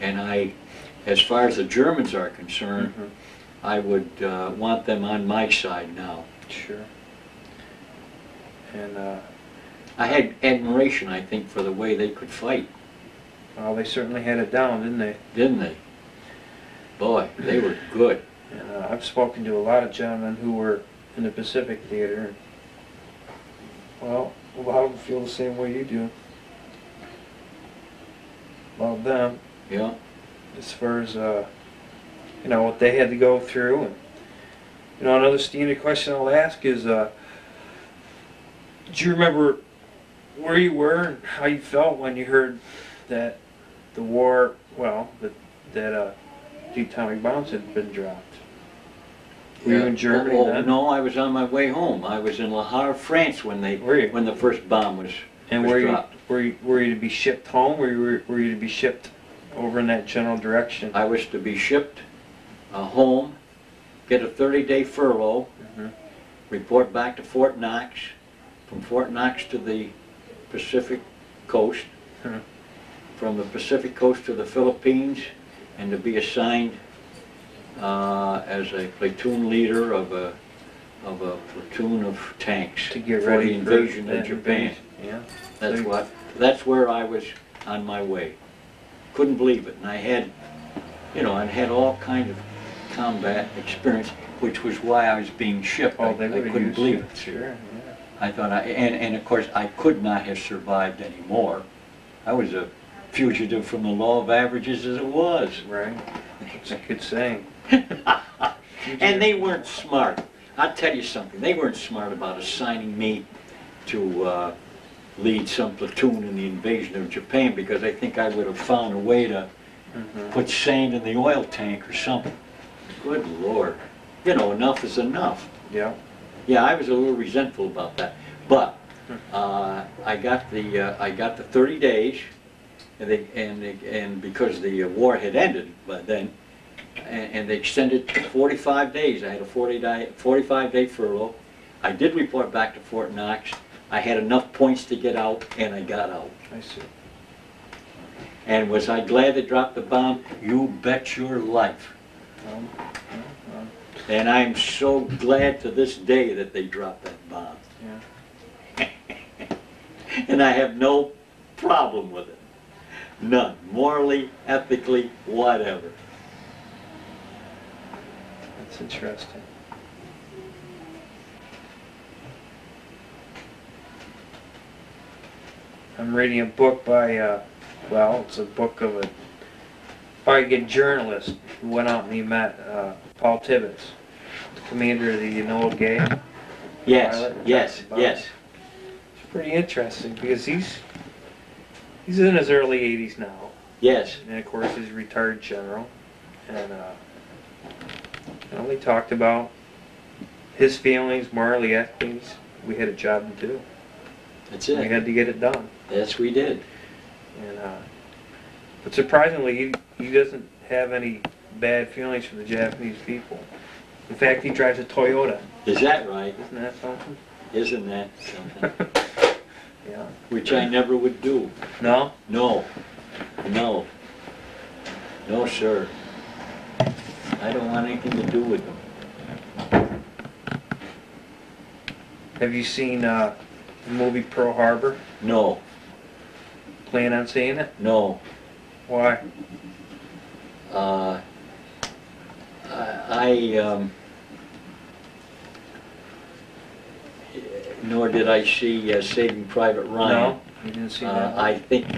And I, as far as the Germans are concerned, mm-hmm. I would want them on my side now. Sure. And I had admiration, I think, for the way they could fight. Well, they certainly had it down, didn't they? Didn't they? Boy, they were good. And, I've spoken to a lot of gentlemen who were in the Pacific Theater. Well, a lot of them feel the same way you do. About them. Yeah. As far as, you know, what they had to go through. And, you know, another standard question I'll ask is, do you remember where you were and how you felt when you heard that the war, well, that the atomic bombs had been dropped? Were you in Germany then? No, I was on my way home. I was in Le Havre, France when the first bomb was dropped. Were you to be shipped home, or were you to be shipped over in that general direction? I was to be shipped home, get a 30-day furlough, mm-hmm. report back to Fort Knox, from Fort Knox to the Pacific coast, mm-hmm. from the Pacific coast to the Philippines, and to be assigned as a platoon leader of a platoon of tanks to get ready for the invasion of Japan. Yeah, that's where I was on my way. Couldn't believe it, and I had, you know, I had all kinds of combat experience, which was why I was being shipped. Oh, I couldn't believe it. Sure, yeah. I thought, and of course I could not have survived anymore. I was a fugitive from the law of averages as it was. Right. That's a good saying. And they weren't smart. I'll tell you something. They weren't smart about assigning me to lead some platoon in the invasion of Japan, because I think I would have found a way to mm-hmm. put sand in the oil tank or something. Good Lord. You know, enough is enough. Yeah. Yeah, I was a little resentful about that. But I got the 30 days. And because the war had ended by then, and they extended to 45 days. I had a 45-day furlough. I did report back to Fort Knox. I had enough points to get out, and I got out. I see. And was I glad they dropped the bomb? You bet your life. And I'm so glad to this day that they dropped that bomb. Yeah. and I have no problem with it. None. Morally, ethically, whatever. That's interesting. I'm reading a book by, well, it's a book of a Oregon journalist who went out and he met Paul Tibbets, the commander of the Enola Gay. Yes, yes, yes. It's pretty interesting because he's in his early 80s now. Yes. And of course he's a retired general. And you know, we talked about his feelings, morally, ethics. We had a job to do. That's it. We had to get it done. Yes, we did. And but surprisingly, he doesn't have any bad feelings for the Japanese people. In fact, he drives a Toyota. Is that right? Isn't that something? Isn't that something? Yeah. Which I never would do. No? No. No. No, sir. I don't want anything to do with them. Have you seen the movie Pearl Harbor? No. Plan on seeing it? No. Why? Nor did I see Saving Private Ryan. No, you didn't see that. I think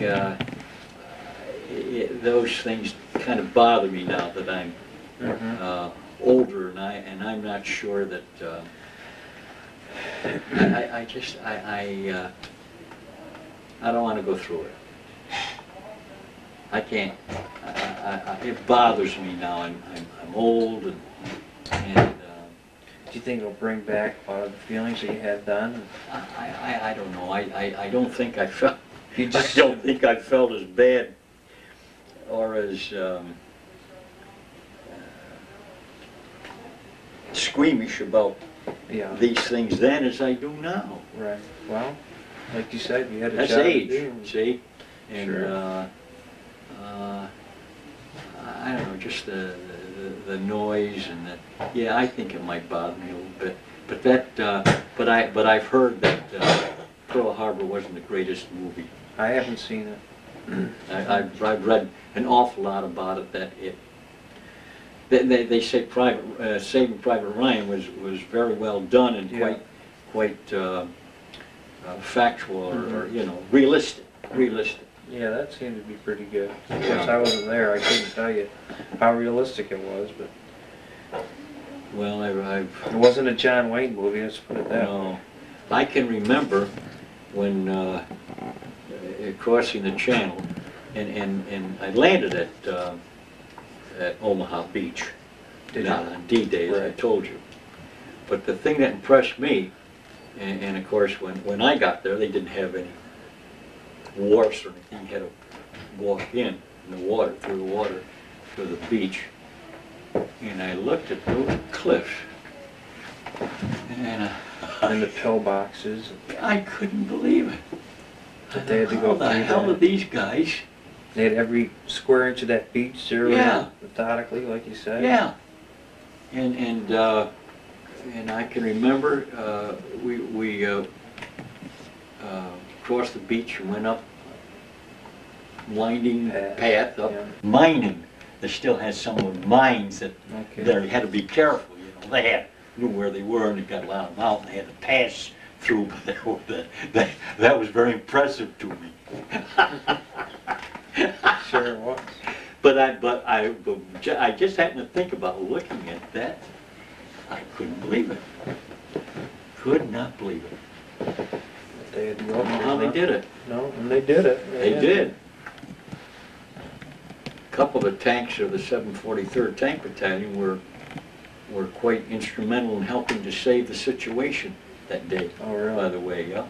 those things kind of bother me now that I'm older, and I'm not sure that I don't want to go through it. I can't. It bothers me now. I'm old, and do you think it'll bring back a lot of the feelings that you had then? I don't know. I don't think I felt. You just don't think I felt as bad or as squeamish about these things then as I do now. Right. Well, like you said, you had a job to do. That's age. See, and. Sure. I don't know, just the noise and the, yeah, I think it might bother me a little bit, but that, I've heard that Pearl Harbor wasn't the greatest movie. I haven't seen it. I've read an awful lot about it. That they say Saving Private Ryan was very well done and quite factual or you know, realistic. Yeah, that seemed to be pretty good. Of course, I wasn't there. I couldn't tell you how realistic it was, but... Well, It wasn't a John Wayne movie, let's put it that way. I can remember when crossing the channel, and I landed at Omaha Beach. Not on D-Day, as I told you. But the thing that impressed me, and of course, when I got there, they didn't have any wharfs or anything. You had to walk in the water, through the water, through the beach. And I looked at those cliffs and the pillboxes. I couldn't believe it. But they had to go through that. How the hell did these guys? They had every square inch of that beach zeroed out methodically, like you said. Yeah. And I can remember we across the beach and went up winding path up mining. They still had some of the mines that they had to be careful, you know. They knew where they were, and they got a lot of them out, and they had to pass through, but that was very impressive to me. Sure it was. But I just happened to think about looking at that. I couldn't believe it. Could not believe it. They had to go how they did it. No, and they did it. They did. A couple of the tanks of the 743rd Tank Battalion were quite instrumental in helping to save the situation that day. Oh, really? By the way, yeah.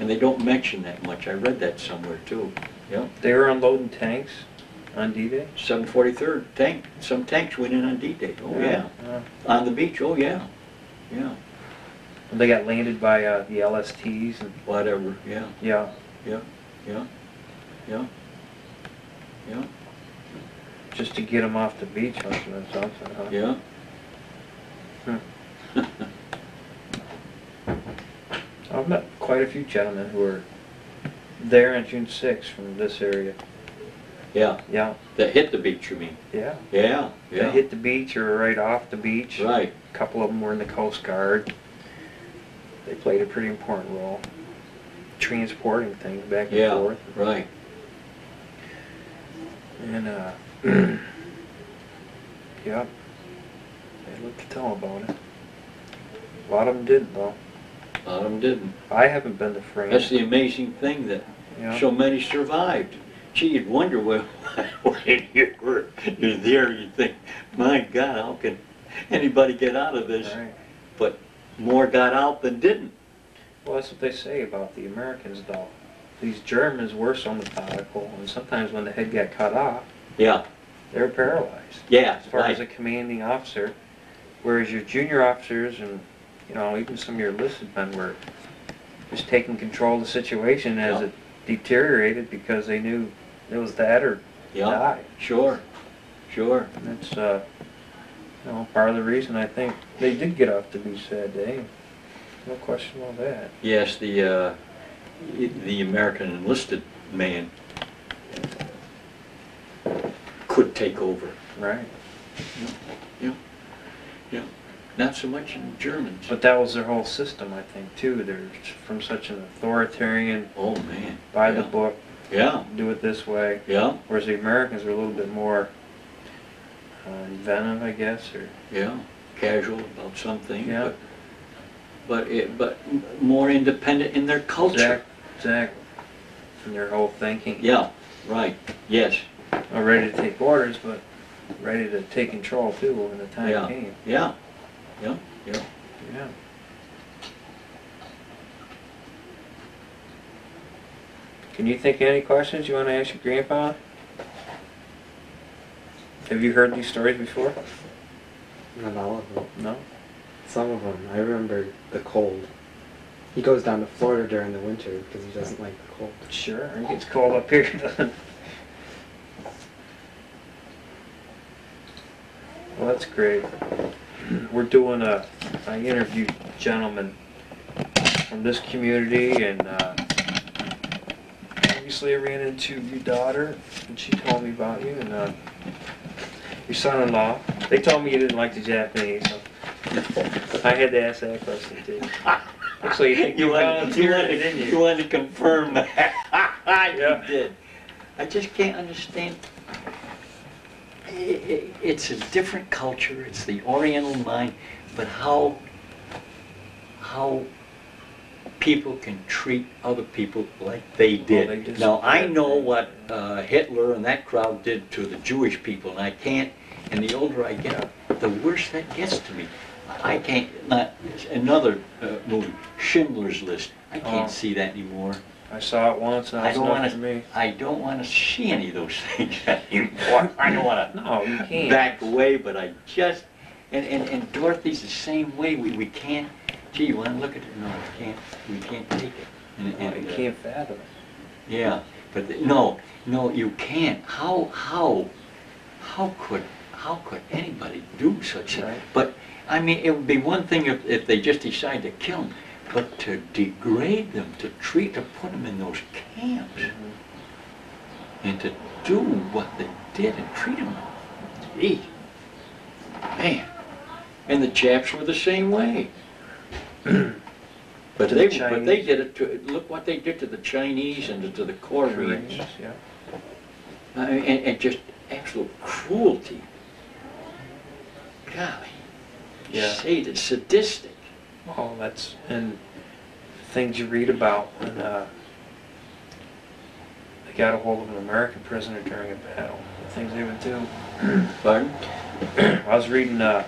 And they don't mention that much. I read that somewhere too. Yeah. They were unloading tanks on D-Day. 743rd tank. Some tanks went in on D-Day. Oh yeah. On the beach. Oh yeah. Yeah. And they got landed by the LSTs and whatever. Yeah. Yeah. Yeah. Yeah. Yeah. Yeah. Just to get them off the beach, must have been something, huh? Yeah. I've met quite a few gentlemen who are there on June 6th from this area. Yeah. Yeah. That hit the beach, you mean? Yeah. Yeah. Yeah. That hit the beach or right off the beach. Right. A couple of them were in the Coast Guard. They played a pretty important role, transporting things back and forth. Yeah. Right. And yeah, they looked to tell about it. A lot of them didn't, though. A lot of them didn't. I haven't been to France. That's the amazing thing, that so many survived. Gee, you'd wonder when you're there, you'd think, my God, how can anybody get out of this? Right. But more got out than didn't. Well, that's what they say about the Americans, though. These Germans were so methodical, and sometimes when the head got cut off, they were paralyzed. Yeah, as far as a commanding officer, whereas your junior officers and even some of your enlisted men were just taking control of the situation as it deteriorated, because they knew it was that or die. Sure, sure. And that's part of the reason I think they did get off the beach that day. No question about that. Yes, the American enlisted man could take over. Right. Yeah. Yeah. Yeah. Not so much in Germans. But that was their whole system, I think, too. They're from such an authoritarian, by the book, do it this way. Yeah. Whereas the Americans are a little bit more inventive, I guess, or casual about something. Yeah. But more independent in their culture. Exactly. In their whole thinking. Yeah. Right. Yes. Not ready to take orders, but ready to take control too when the time came. Yeah. Yeah. Yeah. Yeah. Can you think of any questions you want to ask your grandpa? Have you heard these stories before? Not all of them. No? Some of them. I remember the cold. He goes down to Florida during the winter because he doesn't like the cold. Sure. It gets cold up here, doesn't it? Well, that's great. We're doing I interviewed gentlemen from this community, and obviously I ran into your daughter, and she told me about you, and your son-in-law. They told me you didn't like the Japanese, so I had to ask that question too. Actually, you think you volunteered, didn't you? You wanted to confirm that. You did. I just can't understand. It's a different culture. It's the Oriental mind, but how people can treat other people like they did. Well, now I know what Hitler and that crowd did to the Jewish people, and I can't. And the older I get, the worse that gets to me. I can't. Not another movie, Schindler's List. I can't see that anymore. I saw it once, and I don't want to see any of those things anymore. I don't want to back away, but I just... And Dorothy's the same way. We can't... Gee, you want to look at it? No, we can't. We can't take it. And can't fathom it. Yeah, but no, you can't. How could anybody do such a thing? But, I mean, it would be one thing if they just decide to kill them. But to degrade them, to put them in those camps, and to do what they did and treat them, gee, man. And the Japs were the same way. but they did it to look what they did to the Chinese and to the Koreans. And just actual cruelty. Golly, sadistic, sadistic. Well, that's and things you read about when they got a hold of an American prisoner during a battle. The things they would do. Pardon? I was reading the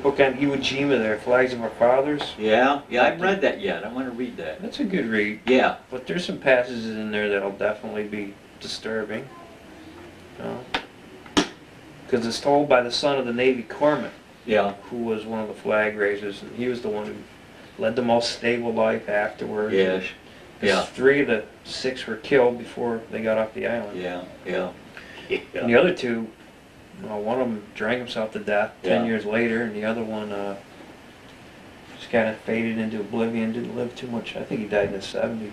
book on Iwo Jima there, Flags of Our Fathers. Yeah, yeah, I haven't read that yet. I want to read that. That's a good read. Yeah. But there's some passages in there that'll definitely be disturbing. Because it's told by the son of the Navy corpsman. Yeah, who was one of the flag raisers, and he was the one who led the most stable life afterwards. Yes, yeah. 3 of the 6 were killed before they got off the island. Yeah, yeah. And the other two, one of them drank himself to death 10 years later, and the other one just kind of faded into oblivion, didn't live too much. I think he died in the 70s.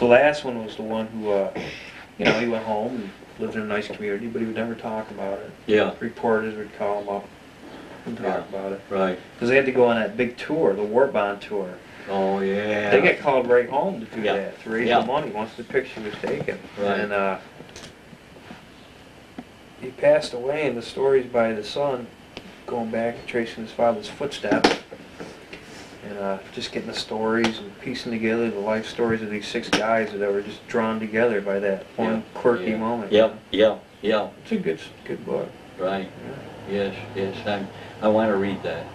The last one was the one who, you know, he went home and lived in a nice community, but he would never talk about it. Yeah. Reporters would call him up and talk about it. Right. Because they had to go on that big tour, the war bond tour. Oh, yeah. They get called right home to do that, to raise the money once the picture was taken. Right. And he passed away, and the stories by the son, going back and tracing his father's footsteps, and just getting the stories and piecing together the life stories of these six guys that were just drawn together by that one quirky moment. Yep, yeah. It's a good book. Right. Yeah. Yes. I want to read that.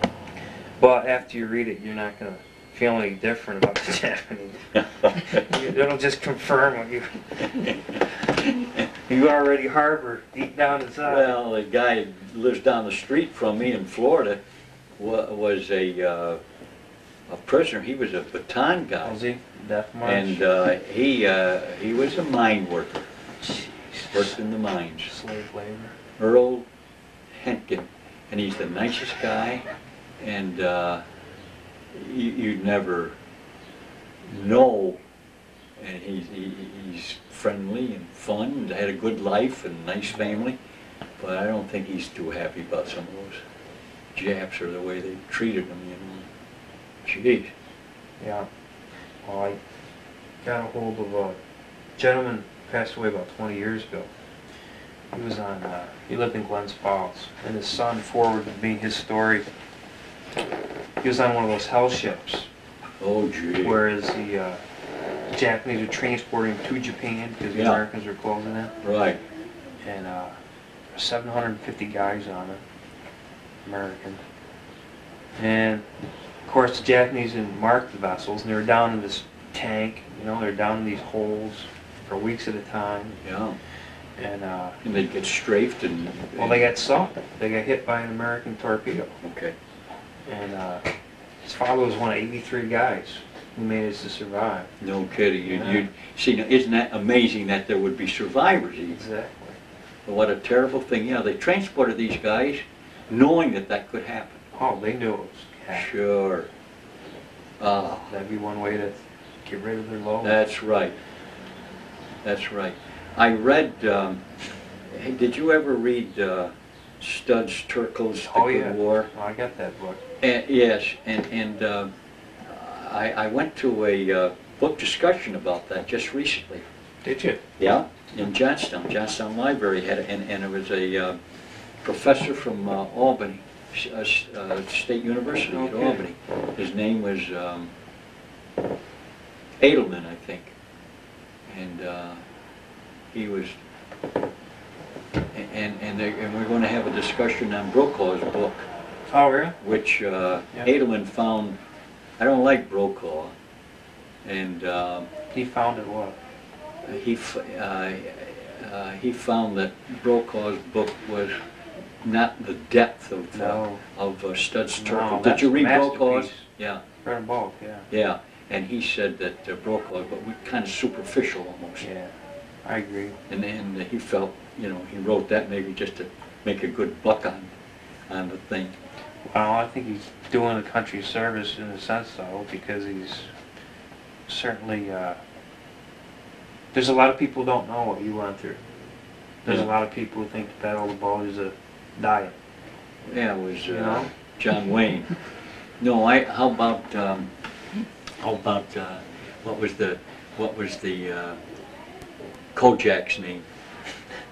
But after you read it, you're not going to feel any different about the Japanese. It'll just confirm what you already harbor deep down inside. Well, the guy who lives down the street from me in Florida was a prisoner. He was a baton guy. Was he? Death march? And he was a mine worker. Jeez. Worked in the mines. Slave labor. Earl Henkin, and he's the nicest guy, and you'd never know. And he's friendly and fun, and had a good life and a nice family, but I don't think he's too happy about some of those Japs or the way they treated him, you know. Jeez. Yeah. Well, I got a hold of a gentleman who passed away about 20 years ago. He was on, he lived in Glens Falls, and his son forwarded me his story. He was on one of those hell ships. Oh, gee. Whereas the Japanese were transporting to Japan because the Americans were closing it. Right. And there were 750 guys on it, American. And of course, the Japanese didn't mark the vessels, and they were down in this tank. You know, they were down in these holes for weeks at a time. Yeah. And they'd get strafed and. Well, they got something. They got hit by an American torpedo. Okay. And his father was one of 83 guys who managed to survive. No kidding. You see, isn't that amazing that there would be survivors? Even? Exactly. Well, what a terrible thing. Yeah, they transported these guys, knowing that that could happen. Oh, they knew it was. Sure. That'd be one way to get rid of their load. That's right. That's right. I read, hey, did you ever read Studs Terkel's The Good War? Oh, I got that book. Yes, and I went to a book discussion about that just recently. Did you? Yeah, in Johnstown. Johnstown Library had it, and it was a professor from Albany. State University at Albany. His name was Edelman, I think, and he was. And we're going to have a discussion on Brokaw's book. Oh, really? Which Edelman found. I don't like Brokaw, and he found it what? He found that Brokaw's book was. Not the depth of Studs Terkel. Did you read Brokaw's? Yeah. Read them both, yeah. Yeah, and he said that Brokaw, but we kind of superficial almost. Yeah, I agree. And then he felt, you know, he wrote that maybe just to make a good buck on the thing. Well, I think he's doing the country service in a sense, though, because he's certainly. There's a lot of people who don't know what you went through. There's a lot of people who think the Battle of the Bulge is a diet. Yeah, it was John Wayne. No, how about what was the Kojak's name?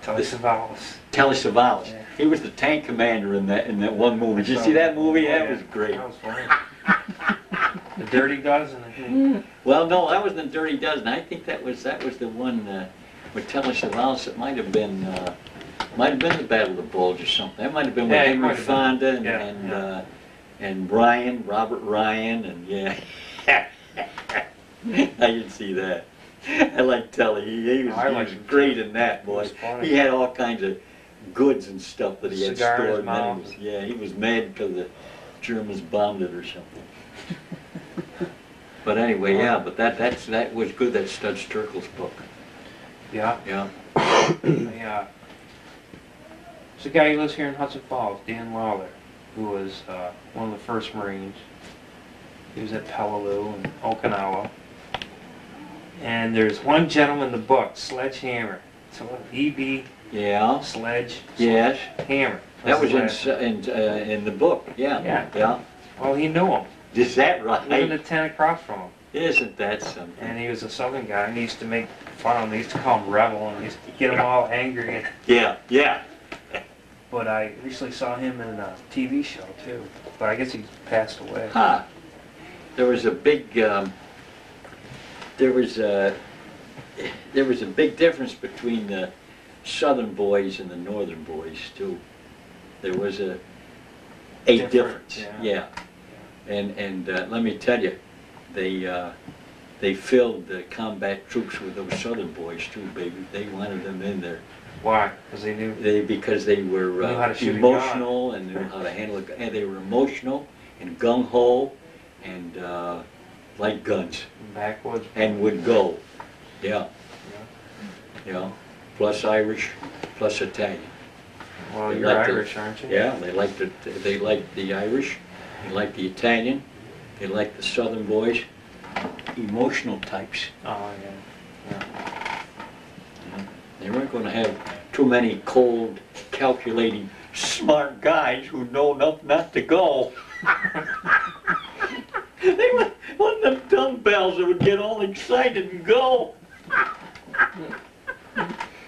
Telly Savalas. Telly Savalas. Yeah. He was the tank commander in that one movie. Did you see that movie? Yeah, that was great. That was funny. The Dirty Dozen, I think. Well, no, that wasn't The Dirty Dozen. I think that was the one with Telly Savalas. It might have been. Might have been the Battle of the Bulge or something. That might have been with Henry Fonda and Ryan, Robert Ryan, and I didn't see that. I like Telly. He was great in that, boy. He had all kinds of goods and stuff that he had stored. In was, he was mad because the Germans bombed it or something. But anyway, but that was good. That Studs Terkel's book. Yeah. Yeah. There's a guy who lives here in Hudson Falls, Dan Lawler, who was one of the first Marines. He was at Peleliu and Okinawa. And there's one gentleman in the book, Sledgehammer. So E.B. Yeah. Sledge. Yes. Hammer. That was in the book. Yeah. Yeah. Yeah. Well, he knew him. Is that right? Living a tent across from him. Isn't that something? And he was a Southern guy, and he used to make fun of him. He used to call him Rebel, and he used to get him all angry. And yeah, yeah. But I recently saw him in a TV show, too. But I guess he passed away. Huh. There was a big, there was a big difference between the Southern boys and the Northern boys, too. There was a difference. Yeah. Yeah. Yeah. And let me tell you, they filled the combat troops with those Southern boys too, baby. They wanted them in there. Why? Because they knew. Because they were emotional and knew how to handle it. And they were emotional and gung ho and like guns. Backwoods. And would go. Yeah. Yeah. You know, plus Irish, plus Italian. Well, they you're Irish, aren't you? Yeah. They liked it. They liked the Irish. They liked the Italian. They like the Southern boys, emotional types. Oh, yeah. Yeah. Yeah. They weren't going to have too many cold, calculating, smart guys who know enough not to go. They wanted them dumbbells that would get all excited and go.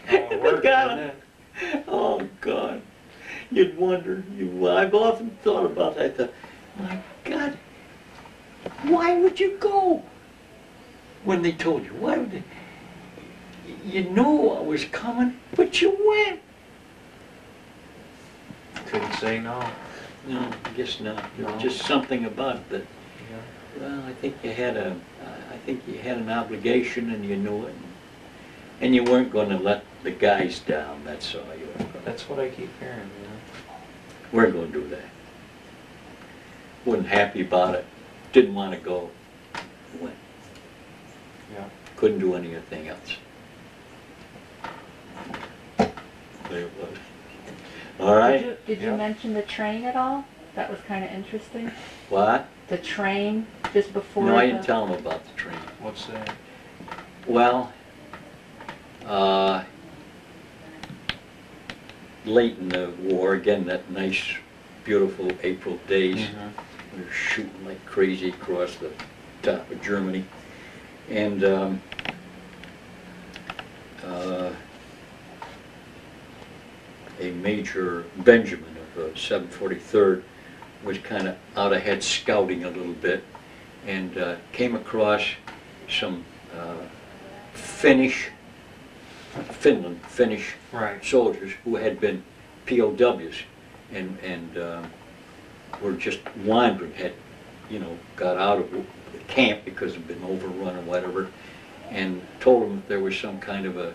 They got them. Oh, God. You'd wonder. I've often thought about that. I thought, my God. Why would you go? When they told you, why would they? You knew I was coming, but you went. Couldn't say no. No, I guess not. No. There was just something about that. Yeah. Well, I think you had a, I think you had an obligation, and you knew it, and you weren't going to let the guys down. That's all you were. That's what I keep hearing. You know? We're going to do that. Wasn't happy about it. Didn't want to go, went. Yeah. Couldn't do anything else. There it was. All right. Did you mention the train at all? That was kind of interesting. What? The train just before. No, I didn't tell them about the train. What's that? Well, late in the war, again, that nice, beautiful April days. Mm-hmm. We were shooting like crazy across the top of Germany, and a Major Benjamin of the 743rd was kind of out ahead scouting a little bit, and came across some Finnish right. soldiers who had been POWs, and were just wandering, had, you know, got out of the camp because they'd been overrun or whatever, and told them that there was some kind of a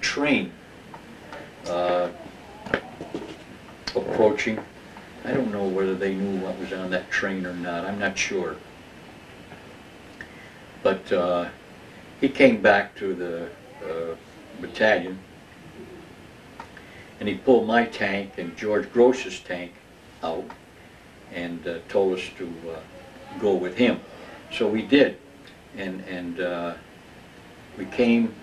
train approaching. I don't know whether they knew what was on that train or not, I'm not sure. But he came back to the battalion, and he pulled my tank and George Gross's tank out, and told us to go with him. So we did, and we came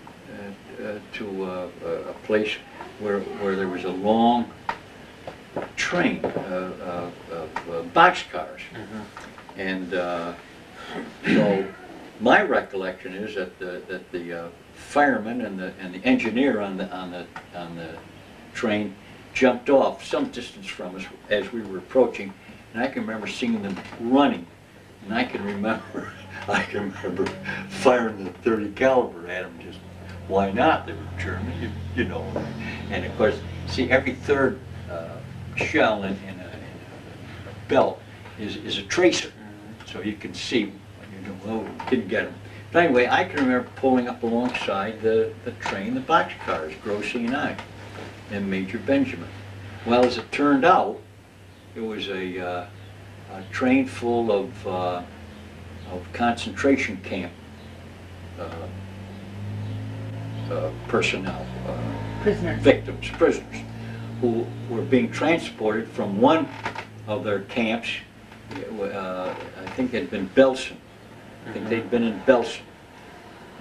to a place where there was a long train of boxcars. Mm-hmm. And so my recollection is that the fireman and the engineer on the train jumped off some distance from us as we were approaching, and I can remember seeing them running, and I can remember firing the 30 caliber at them. Just why not? They were German, you know. And of course, see, every third shell in a belt is a tracer, so you can see. You know, oh, didn't get them. But anyway, I can remember pulling up alongside the train, the boxcars, Grossi and I, and Major Benjamin. Well, as it turned out, it was a train full of concentration camp personnel, prisoners, who were being transported from one of their camps. I think they'd been Belsen. I think they'd been in Belsen,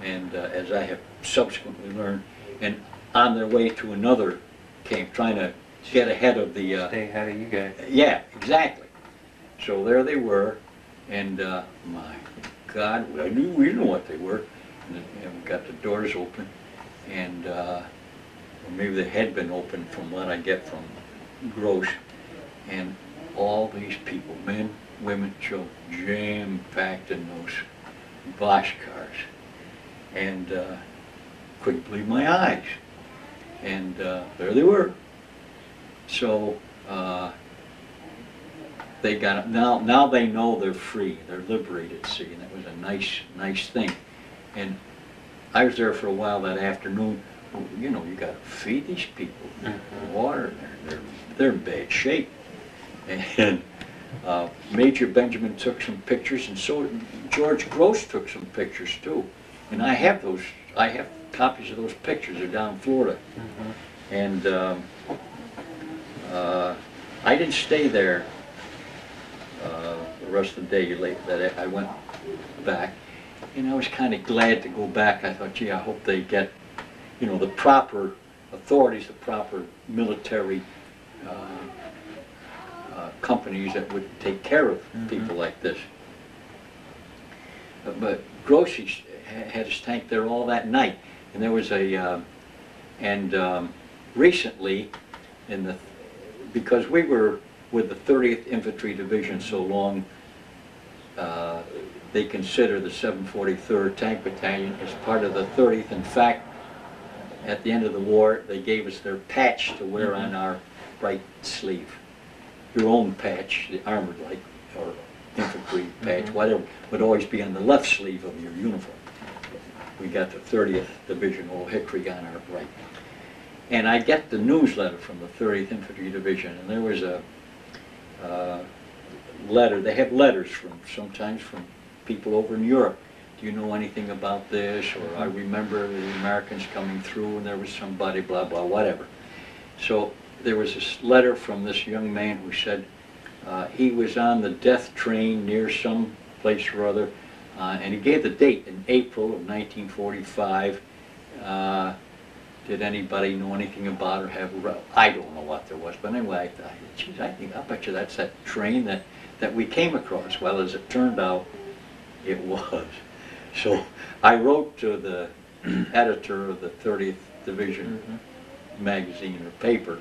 and as I have subsequently learned, and on their way to another camp, trying to get ahead of the... Stay ahead of you guys. Yeah, exactly. So there they were, and my God, we didn't know what they were. And we got the doors open, and maybe they had been open from what I get from Gross, and all these people, men, women, children, jam-packed in those Bosch cars, and couldn't believe my eyes. And there they were. So they got now they know they're free, they're liberated. See, and that was a nice thing. And I was there for a while that afternoon. Well, you know, you got to feed these people water. They're in bad shape. And Major Benjamin took some pictures, and so George Gross took some pictures too. And I have those. I have copies of those pictures. They're down in Florida. And I didn't stay there the rest of the day. That I went back, and I was kind of glad to go back. I thought, gee, I hope they get, you know, the proper authorities, the proper military companies that would take care of people like this. But Grossi had his tank there all that night, and there was a recently, in the because we were with the 30th Infantry Division so long, they consider the 743rd Tank Battalion as part of the 30th. In fact, at the end of the war, they gave us their patch to wear on our right sleeve. Your own patch, the armored light or infantry patch, whatever, would always be on the left sleeve of your uniform. We got the 30th Division Old Hickory on our right. And I get the newsletter from the 30th Infantry Division, and there was a letter. They have letters from sometimes from people over in Europe. Do you know anything about this? Or I remember the Americans coming through, and there was somebody, blah, blah, whatever. So there was this letter from this young man who said he was on the death train near some place or other, and he gave the date in April of 1945. Did anybody know anything about or have? I don't know what there was, but anyway, I thought, geez, I bet you that's that train that we came across. Well, as it turned out, it was. So I wrote to the editor of the 30th Division magazine or paper,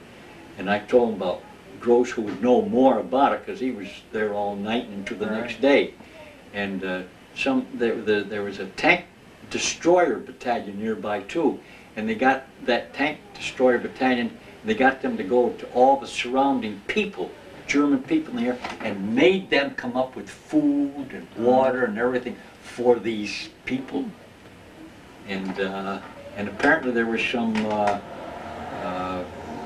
and I told him about Gross, who would know more about it because he was there all night and into the next day. And there was a tank destroyer battalion nearby too, and they got that tank destroyer battalion. They got them to go to all the surrounding people, German people in the air, and made them come up with food and water and everything for these people. And apparently there were some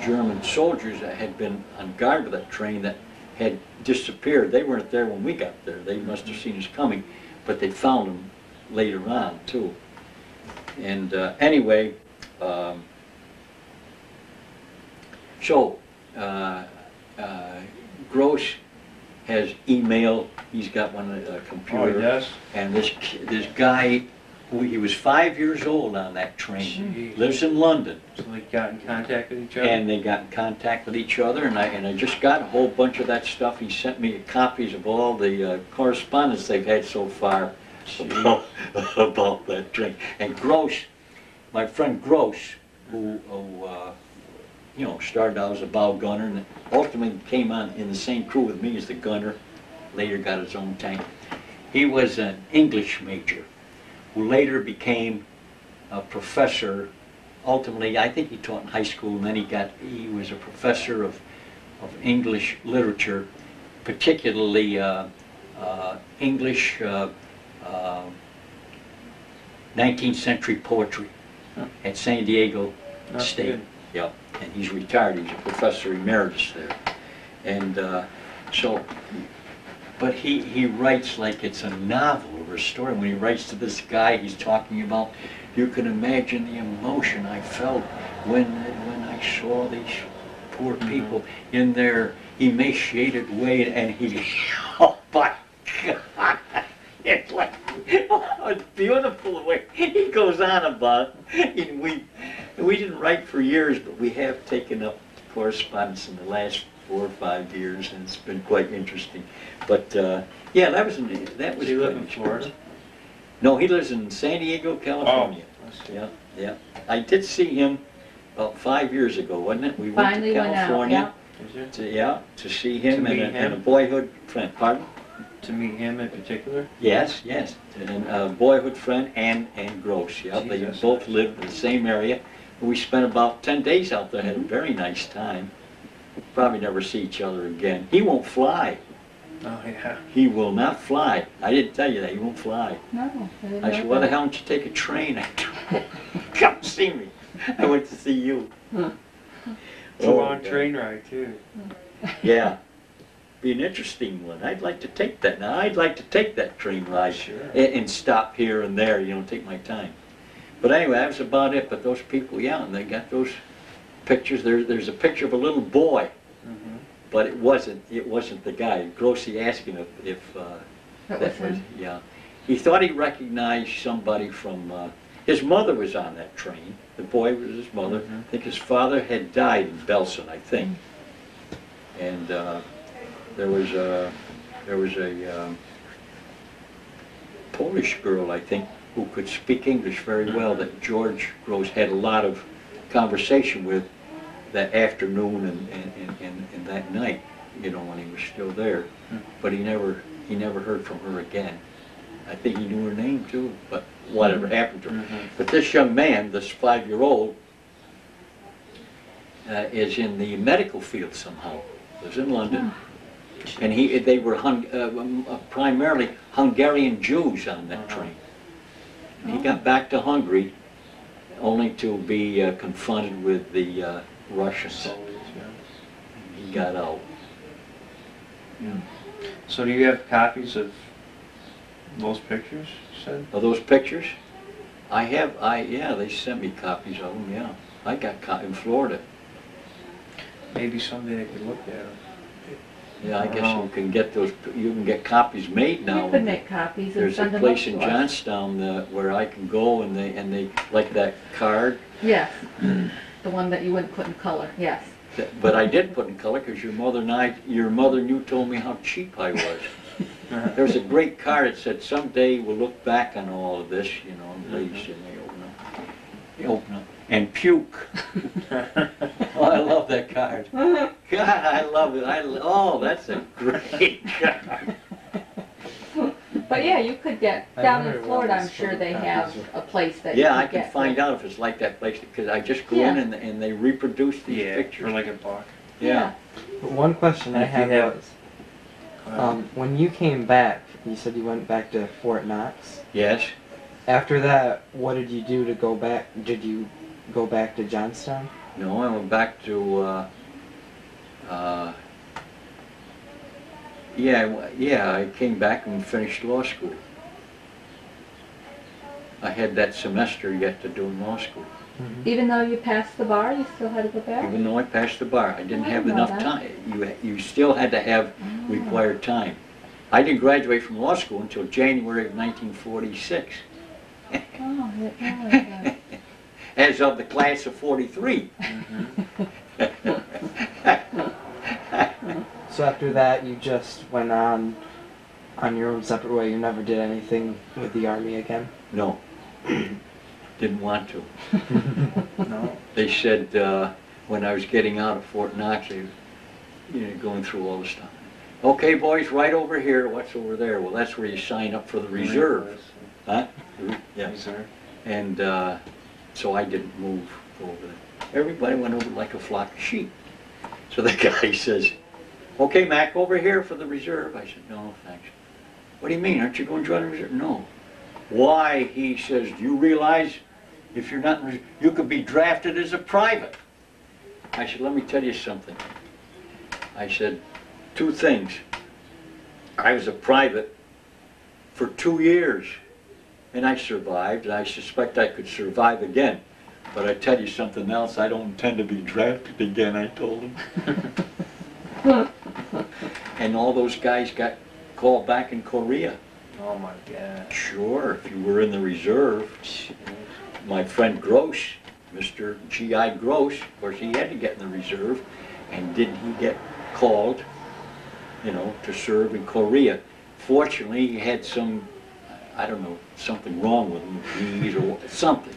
German soldiers that had been on guard with that train that had disappeared. They weren't there when we got there. They must have seen us coming, but they found them later on too. And anyway, Gross has email. He's got one on a computer. Oh, yes. And this guy, he was 5 years old on that train. Jeez. Lives in London. So they got in contact with each other. And they got in contact with each other. And I just got a whole bunch of that stuff. He sent me copies of all the correspondence they've had so far about that train. And Gross, my friend Gross, who you know, started out as a bow gunner and ultimately came on in the same crew with me as the gunner, later got his own tank. He was an English major who later became a professor. Ultimately, I think he taught in high school, and then he was a professor of English literature, particularly English 19th century poetry at San Diego State. Yeah. And he's retired. He's a professor emeritus there. And but he writes like it's a novel or a story. When he writes to this guy, he's talking about, you can imagine the emotion I felt when I saw these poor people in their emaciated way, and he, oh my God, it's like Oh, it's beautiful the way he goes on about it. And we didn't write for years, but we have taken up correspondence in the last 4 or 5 years, and it's been quite interesting. But yeah, that was. Does he live in Florida? No, he lives in San Diego, California. Oh. Yeah, yeah. I did see him about 5 years ago, wasn't it? We finally went to California. Went out, yeah. To see him, and a boyhood friend. Pardon? To meet him in particular? Yes, yes. And a boyhood friend, and Gross. Yeah, they both lived in the same area. We spent about 10 days out there, had a very nice time. We'll probably never see each other again. He won't fly. Oh, yeah. He will not fly. I didn't tell you that. He won't fly. No. I said, why the hell don't you take a train? Come see me. I went to see you. It's a long train ride, too. Yeah. Be an interesting one. I'd like to take that. Now, I'd like to take that train ride, sure, and stop here and there, you know, take my time. But anyway, that was about it. But those people, yeah, and they got those pictures. There's a picture of a little boy, but it wasn't the guy. Grossi asked him if that was yeah. He thought he recognized somebody from, his mother was on that train. The boy was his mother. I think his father had died in Belsen, I think. And there was a Polish girl, I think, who could speak English very well, that George Grosz had a lot of conversation with that afternoon and that night, you know, when he was still there. But he never heard from her again. I think he knew her name too, but whatever happened to her. But this young man, this 5-year-old, is in the medical field somehow. Lives in London. And they were primarily Hungarian Jews on that train. And he got back to Hungary, only to be confronted with the Russians. He got out. Yeah. So do you have copies of those pictures, you said? Of those pictures? I have, yeah, they sent me copies of them, yeah. I got copies in Florida. Maybe someday I could look at them. Yeah, I guess you can get those. You can get copies made now. You can make copies. There's a place in Johnstown where I can go, and they like that card. Yes, the one that you wouldn't put in color. Yes. But I did put in color because your mother and you told me how cheap I was. There was a great card that said, "Someday we'll look back on all of this," you know, and ladies, and they open up. They open up. And puke. Oh, I love that card. God, I love it. Oh, that's a great card. But yeah, you could get down in Florida. I'm sure they have a place that. Yeah, you can I can find out if it's like that place, because I just go in and they reproduce these pictures. Or like a book. Yeah. One question I had was, when you came back, you said you went back to Fort Knox. Yes. After that, what did you do to go back? Did you go back to Johnstown? No, I went back to, I came back and finished law school. I had that semester yet to do in law school. Even though you passed the bar, you still had to go back? Even though I passed the bar, I didn't have enough time. You still had to have required time. I didn't graduate from law school until January of 1946. Oh, yeah. As of the class of 43. So after that, you just went on your own separate way. You never did anything with the Army again? No. Didn't want to. No. They said when I was getting out of Fort Knox, they were, you know, going through all the stuff. Okay, boys, right over here. What's over there? Well, that's where you sign up for the reserve. Huh? Yeah. And so I didn't move over there. Everybody went over like a flock of sheep. So the guy says, okay, Mac, over here for the reserve. I said, no, thanks. What do you mean? Aren't you going to join the reserve? No. Why, he says, do you realize if you're not in reserve, you could be drafted as a private? I said, let me tell you something. I said, two things. I was a private for 2 years, and I survived, and I suspect I could survive again. But I tell you something else, I don't intend to be drafted again, I told him. And all those guys got called back in Korea. Oh my God. Sure, if you were in the reserve. My friend Gross, Mr. G.I. Gross, of course he had to get in the reserve, and didn't he get called, you know, to serve in Korea. Fortunately, he had some, I don't know, something wrong with him, or something,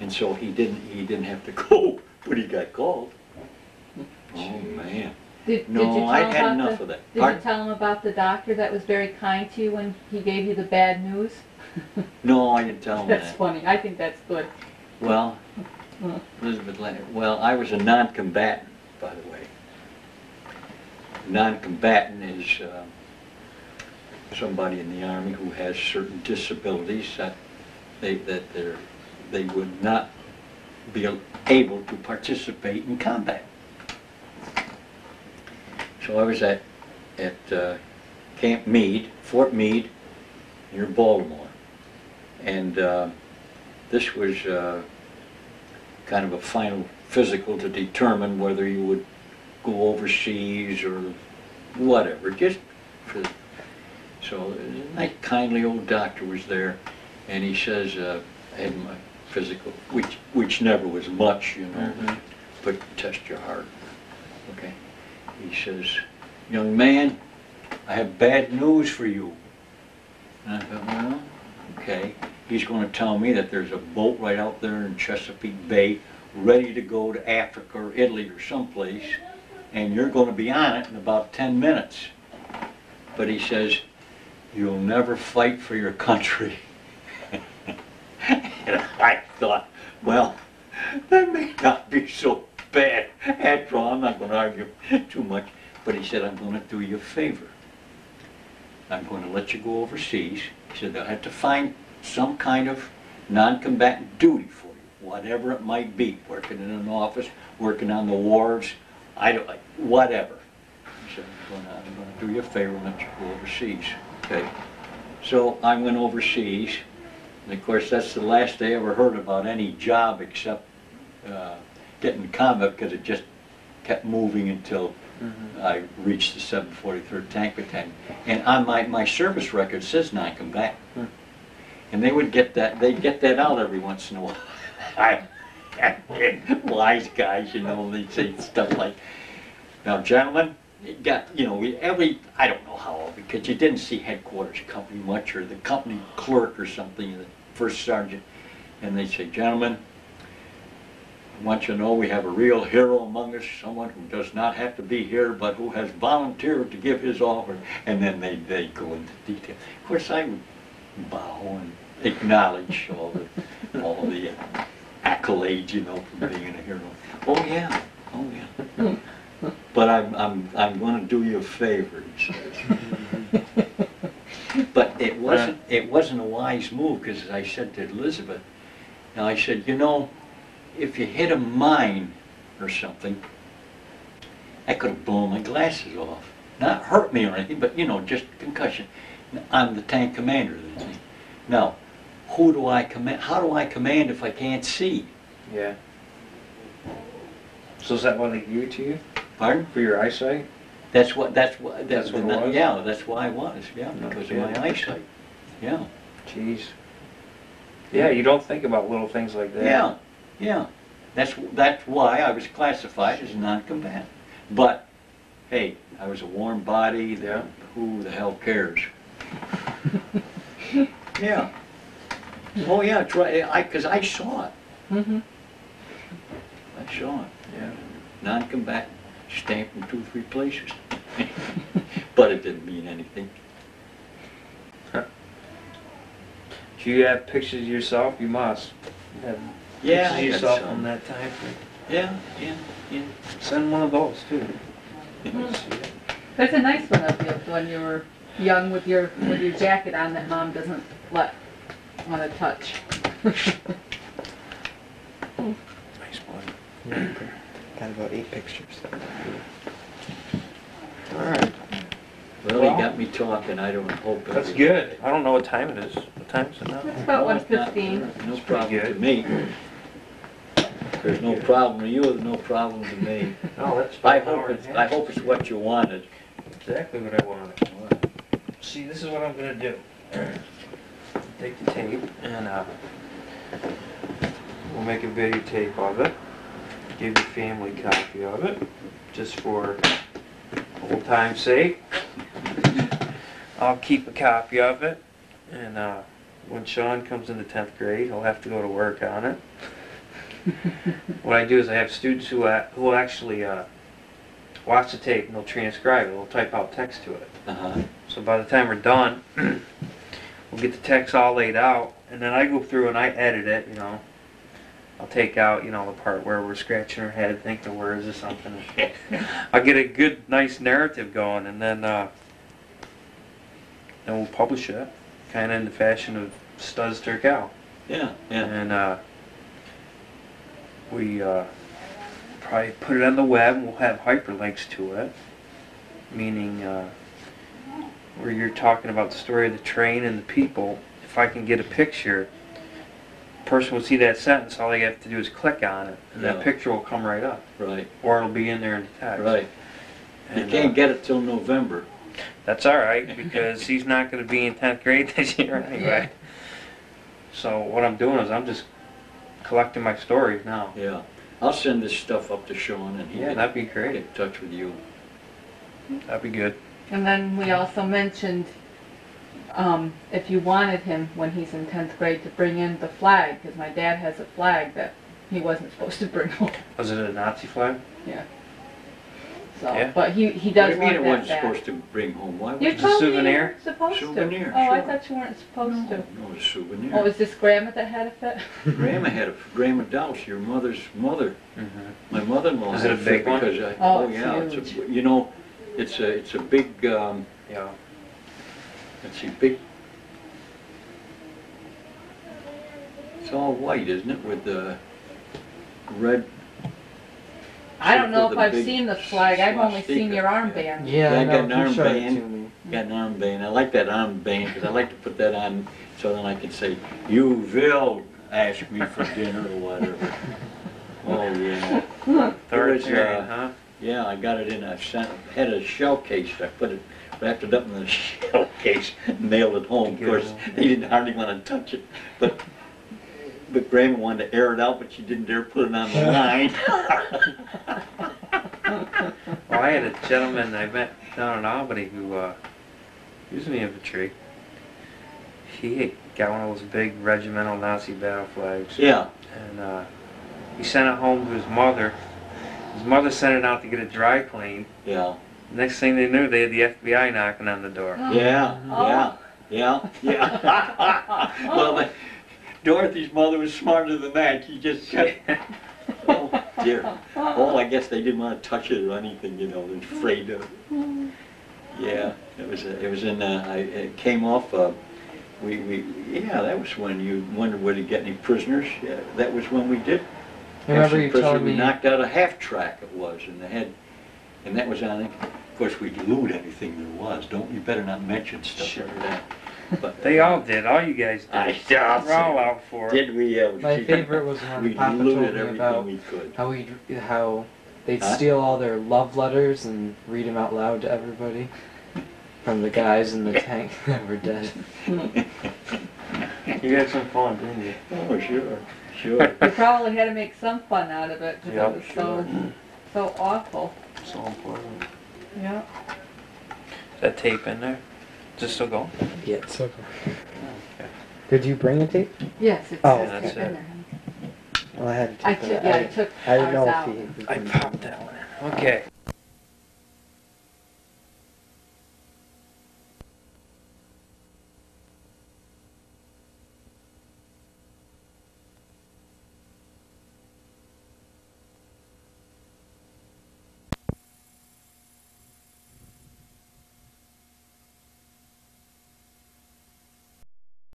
and so he didn't have to go, but he got called. Oh man. No, I had enough of that. Did you tell him about the doctor that was very kind to you when he gave you the bad news? No, I didn't tell him that. That's funny. I think that's good. Well, Elizabeth Leonard, well, I was a non-combatant, by the way. Non-combatant is somebody in the Army who has certain disabilities that they would not be able to participate in combat. So I was at Camp Meade, Fort Meade, near Baltimore, and this was kind of a final physical to determine whether you would go overseas or whatever. Just for, so a nice, kindly old doctor was there, and he says, I had my physical, which never was much, you know, but test your heart, okay. He says, "Young man, I have bad news for you." And I thought, well, okay. He's going to tell me that there's a boat right out there in Chesapeake Bay ready to go to Africa or Italy or someplace, and you're going to be on it in about 10 minutes. But he says, "You'll never fight for your country." And I thought, well, that may not be so bad. After all, I'm not going to argue too much, but he said, "I'm going to do you a favor. I'm going to let you go overseas." He said, "They'll have to find some kind of non-combatant duty for you, whatever it might be, working in an office, working on the wharves, I don't, whatever." He said, "I'm going to do you a favor and let you go overseas." Okay. So I went overseas, and of course that's the last I ever heard about any job except getting combat, because it just kept moving until I reached the 743rd Tank Battalion. And on my service record says non-combatant. And they would get that, they'd get that out every once in a while. Wise guys, you know, they say stuff like, "Now gentlemen, it got, you know, every," I don't know how, because you didn't see headquarters company much, or the company clerk or something, the first sergeant, and they'd say, "Gentlemen, I want you to know we have a real hero among us, someone who does not have to be here, but who has volunteered to give his offer." And then they go into detail. Of course, I would bow and acknowledge all the accolades, you know, for being a hero. "Oh yeah, oh yeah. But I'm going to do you a favor," he says. But it wasn't a wise move, because I said to Elizabeth, now I said, "You know, if you hit a mine or something, that could have blown my glasses off. Not hurt me or anything, but, you know, just concussion. I'm the tank commander of the thing. Now, who do I command? How do I command if I can't see?" Yeah. So is that what they gave to you? Pardon? For your eyesight? That's what it was? Yeah, that's why I was. Yeah, because of my eyesight. Yeah. Jeez. Yeah, you don't think about little things like that. Yeah. Yeah, that's why I was classified as non-combatant. But hey, I was a warm body. There, who the hell cares? Yeah. Oh yeah, that's right. Because I saw it. I saw it. Yeah. Non-combatant, stamped in 2 or 3 places. But it didn't mean anything. Huh. Do you have pictures of yourself? You must. Yeah, I saw on that time. Yeah. Send one of those too. That's a nice one of you when you were young with your jacket on that Mom doesn't want to touch. Nice one. Got about 8 pictures. All right. Well, he got me talking. I don't hope that's good. I don't know what time it is. What time is it now? It's about 1:15. No problem to me. There's no problem to you, there's no problem to me. No, that's I hope it's what you wanted. Exactly what I wanted. See, this is what I'm going to do. Take the tape and we'll make a videotape of it. Give your family a copy of it, just for old time's sake. I'll keep a copy of it, and when Sean comes into 10th grade, he'll have to go to work on it. What I do is I have students who actually watch the tape and they'll transcribe it. They'll type out text to it. Uh-huh. So by the time we're done, we'll get the text all laid out, and then I go through and I edit it. You know, I'll take out, you know, the part where we're scratching our head, thinking of words or something. I'll get a good, nice narrative going, and then we'll publish it, kind of in the fashion of Studs Terkel. Yeah, yeah. And we probably put it on the web, and we'll have hyperlinks to it, meaning where you're talking about the story of the train and the people. If I can get a picture, the person will see that sentence, all they have to do is click on it, and that picture will come right up. Right. Or it'll be in there in the text. Right. And you can't get it till November. That's all right, because he's not going to be in 10th grade this year anyway. So what I'm doing is I'm just collecting my stories now. Yeah. I'll send this stuff up to Sean, and he can that'd be great. Get in touch with you. That'd be good. And then we also mentioned if you wanted him, when he's in 10th grade, to bring in the flag, because my dad has a flag that he wasn't supposed to bring home. Was it a Nazi flag? Yeah. So, yeah. But he does want that. What do you mean it wasn't supposed to bring home? Why was it a souvenir? Supposed to. Oh, sure. I thought you weren't supposed to. No, it was a souvenir. Oh, was this Grandma that had a fit? Grandma had a Grandma Douse, your mother's mother. Mm-hmm. My mother-in-law had a big one. Because oh, yeah, it's a, you know, it's a big. Yeah. Let's see, big. It's all white, isn't it, with the red. I don't know if I've seen the flag. I've only seen your armband. Yeah, I got an armband. Got an armband. I like that armband because I like to put that on so then I can say, "You will ask me for dinner" or whatever. Oh yeah. Third grade, huh? Yeah, I got it in a had a shell case. I put it wrapped it up in a shell case, and nailed it home. Of course, they didn't hardly want to touch it, but. But Grandma wanted to air it out, but she didn't dare put it on the line. Well, I had a gentleman I met down in Albany who used the infantry. He got one of those big regimental Nazi battle flags. Yeah. And he sent it home to his mother. His mother sent it out to get it dry cleaned. Yeah. Next thing they knew, they had the FBI knocking on the door. Oh. Yeah, yeah, yeah, yeah. Well, they, Dorothy's mother was smarter than that. She just said, oh dear. Well, I guess they didn't want to touch it or anything, you know, they're afraid of it. Yeah, it was in, it came off, yeah, that was when you wondered whether you get any prisoners. Yeah, that was when we did. Remember you told me. We knocked out a half track it was, and they had, and that was on it. Of course, we glued anything there was. Don't, you better not mention stuff like that. But they all did. All you guys did. We're all out for it. Did we? My favorite was when Papa told me about how they'd steal all their love letters and read them out loud to everybody from the guys in the tank that were dead. You had some fun, didn't you? Oh, sure, sure. You probably had to make some fun out of it because it was so awful. So important. Yeah. Is that tape in there? Is it still going? Yeah, it's still going. Okay. Did you bring a tape? Yes, it's in there. Well, I had to take it. I didn't know if he... I popped that one. Okay.